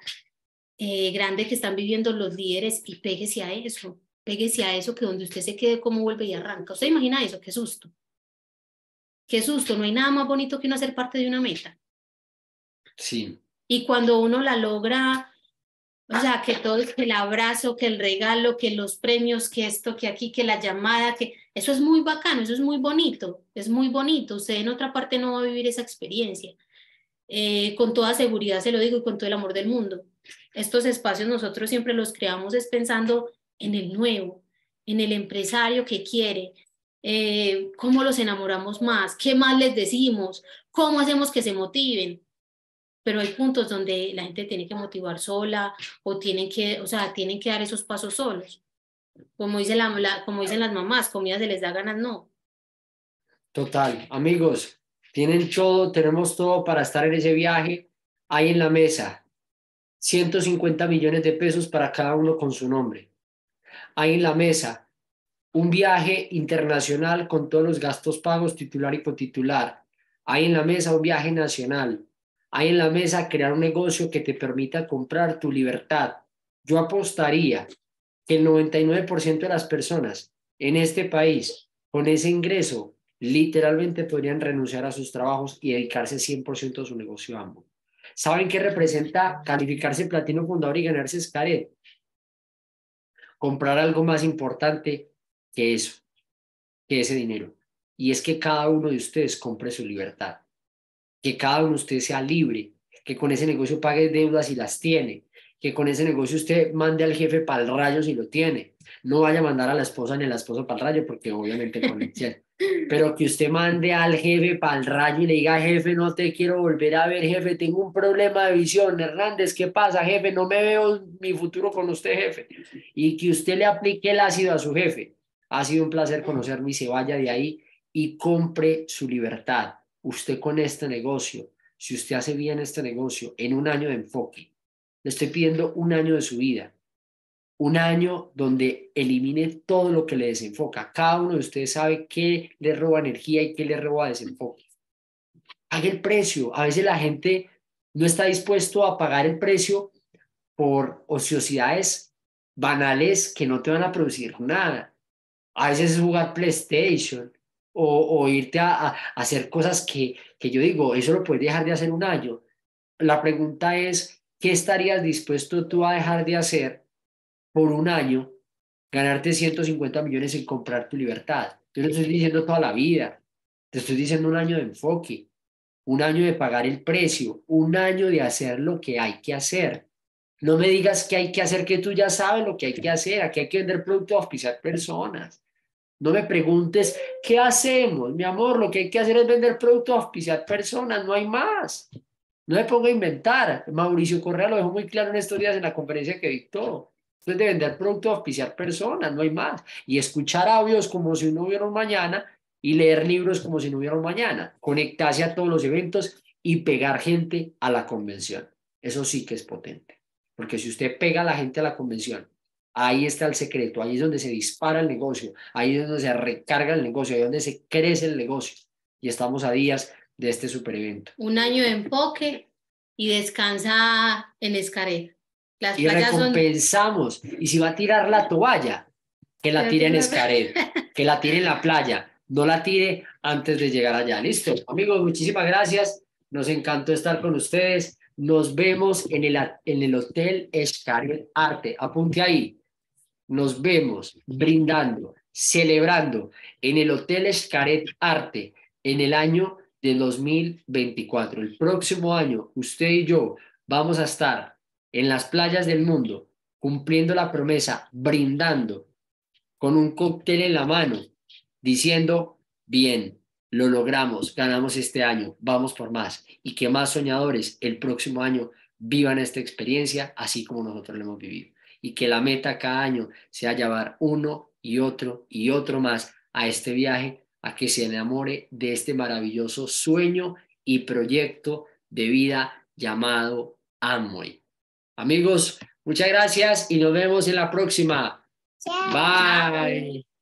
eh, grande que están viviendo los líderes y péguese a eso, péguese a eso, que donde usted se quede, cómo vuelve y arranca. ¿Usted imagina eso? ¡Qué susto! ¡Qué susto! No hay nada más bonito que uno hacer parte de una meta. Sí. Y cuando uno la logra... o sea, que todo, que el abrazo, que el regalo, que los premios, que esto, que aquí, que la llamada, que eso es muy bacano, eso es muy bonito, es muy bonito. Usted en otra parte no va a vivir esa experiencia. Eh, con toda seguridad se lo digo y con todo el amor del mundo. Estos espacios nosotros siempre los creamos es pensando en el nuevo, en el empresario que quiere, eh, cómo los enamoramos más, qué más les decimos, cómo hacemos que se motiven. Pero hay puntos donde la gente tiene que motivar sola o tienen que, o sea, tienen que dar esos pasos solos. Como dice la, la, como dicen las mamás, comida se les da ganas, no. Total, amigos, tienen todo, tenemos todo para estar en ese viaje. Ahí en la mesa, ciento cincuenta millones de pesos para cada uno con su nombre. Ahí en la mesa, un viaje internacional con todos los gastos pagos, titular y cotitular. Ahí en la mesa, un viaje nacional. Hay en la mesa crear un negocio que te permita comprar tu libertad. Yo apostaría que el noventa y nueve por ciento de las personas en este país con ese ingreso literalmente podrían renunciar a sus trabajos y dedicarse cien por ciento a su negocio ambos. ¿Saben qué representa calificarse platino fundador y ganarse Xcaret? comprar algo más importante que eso, que ese dinero. Y es que cada uno de ustedes compre su libertad, que cada uno de ustedes sea libre, que con ese negocio pague deudas si las tiene, que con ese negocio usted mande al jefe para el rayo si lo tiene. No vaya a mandar a la esposa ni a la esposa para el rayo, porque obviamente conexión. Pero que usted mande al jefe para el rayo y le diga, jefe, no te quiero volver a ver, jefe, tengo un problema de visión, Hernández, ¿qué pasa, jefe? No me veo mi futuro con usted, jefe. Y que usted le aplique el ácido a su jefe. Ha sido un placer conocerme y se vaya de ahí y compre su libertad. Usted con este negocio, si usted hace bien este negocio, en un año de enfoque, le estoy pidiendo un año de su vida, un año donde elimine todo lo que le desenfoca. Cada uno de ustedes sabe qué le roba energía y qué le roba desenfoque. Haga el precio. A veces la gente no está dispuesto a pagar el precio por ociosidades banales que no te van a producir nada. A veces es jugar PlayStation o, o irte a, a hacer cosas que, que yo digo, eso lo puedes dejar de hacer un año. La pregunta es, ¿qué estarías dispuesto tú a dejar de hacer por un año, ganarte ciento cincuenta millones en comprar tu libertad? Yo no te estoy diciendo toda la vida, te estoy diciendo un año de enfoque, un año de pagar el precio, un año de hacer lo que hay que hacer. No me digas que hay que hacer, que tú ya sabes lo que hay que hacer. Aquí hay que vender productos, auspiciar personas. No me preguntes, ¿qué hacemos? Mi amor, lo que hay que hacer es vender productos, auspiciar personas, no hay más. No me pongo a inventar. Mauricio Correa lo dejó muy claro en estos días en la conferencia que dictó. Esto es de vender productos, auspiciar personas, no hay más. Y escuchar audios como si no hubiera un mañana y leer libros como si no hubiera un mañana. Conectarse a todos los eventos y pegar gente a la convención. Eso sí que es potente. Porque si usted pega a la gente a la convención, ahí está el secreto. Ahí es donde se dispara el negocio. Ahí es donde se recarga el negocio. Ahí es donde se crece el negocio. Y estamos a días de este super evento. Un año de enfoque y descansa en Xcaret. Las y recompensamos. Son... Y si va a tirar la toalla, que la tire en Xcaret, que la tire en la playa, no la tire antes de llegar allá. Listo. Amigos, muchísimas gracias. Nos encantó estar con ustedes. Nos vemos en el, en el Hotel Xcaret Arte. Apunte ahí. Nos vemos brindando, celebrando en el Hotel Xcaret Arte en el año de dos mil veinticuatro. El próximo año, usted y yo vamos a estar en las playas del mundo, cumpliendo la promesa, brindando con un cóctel en la mano, diciendo, bien, lo logramos, ganamos este año, vamos por más. Y que más soñadores el próximo año vivan esta experiencia, así como nosotros lo hemos vivido. Y que la meta cada año sea llevar uno y otro y otro más a este viaje, a que se enamore de este maravilloso sueño y proyecto de vida llamado Amway. Amigos, muchas gracias y nos vemos en la próxima. Bye.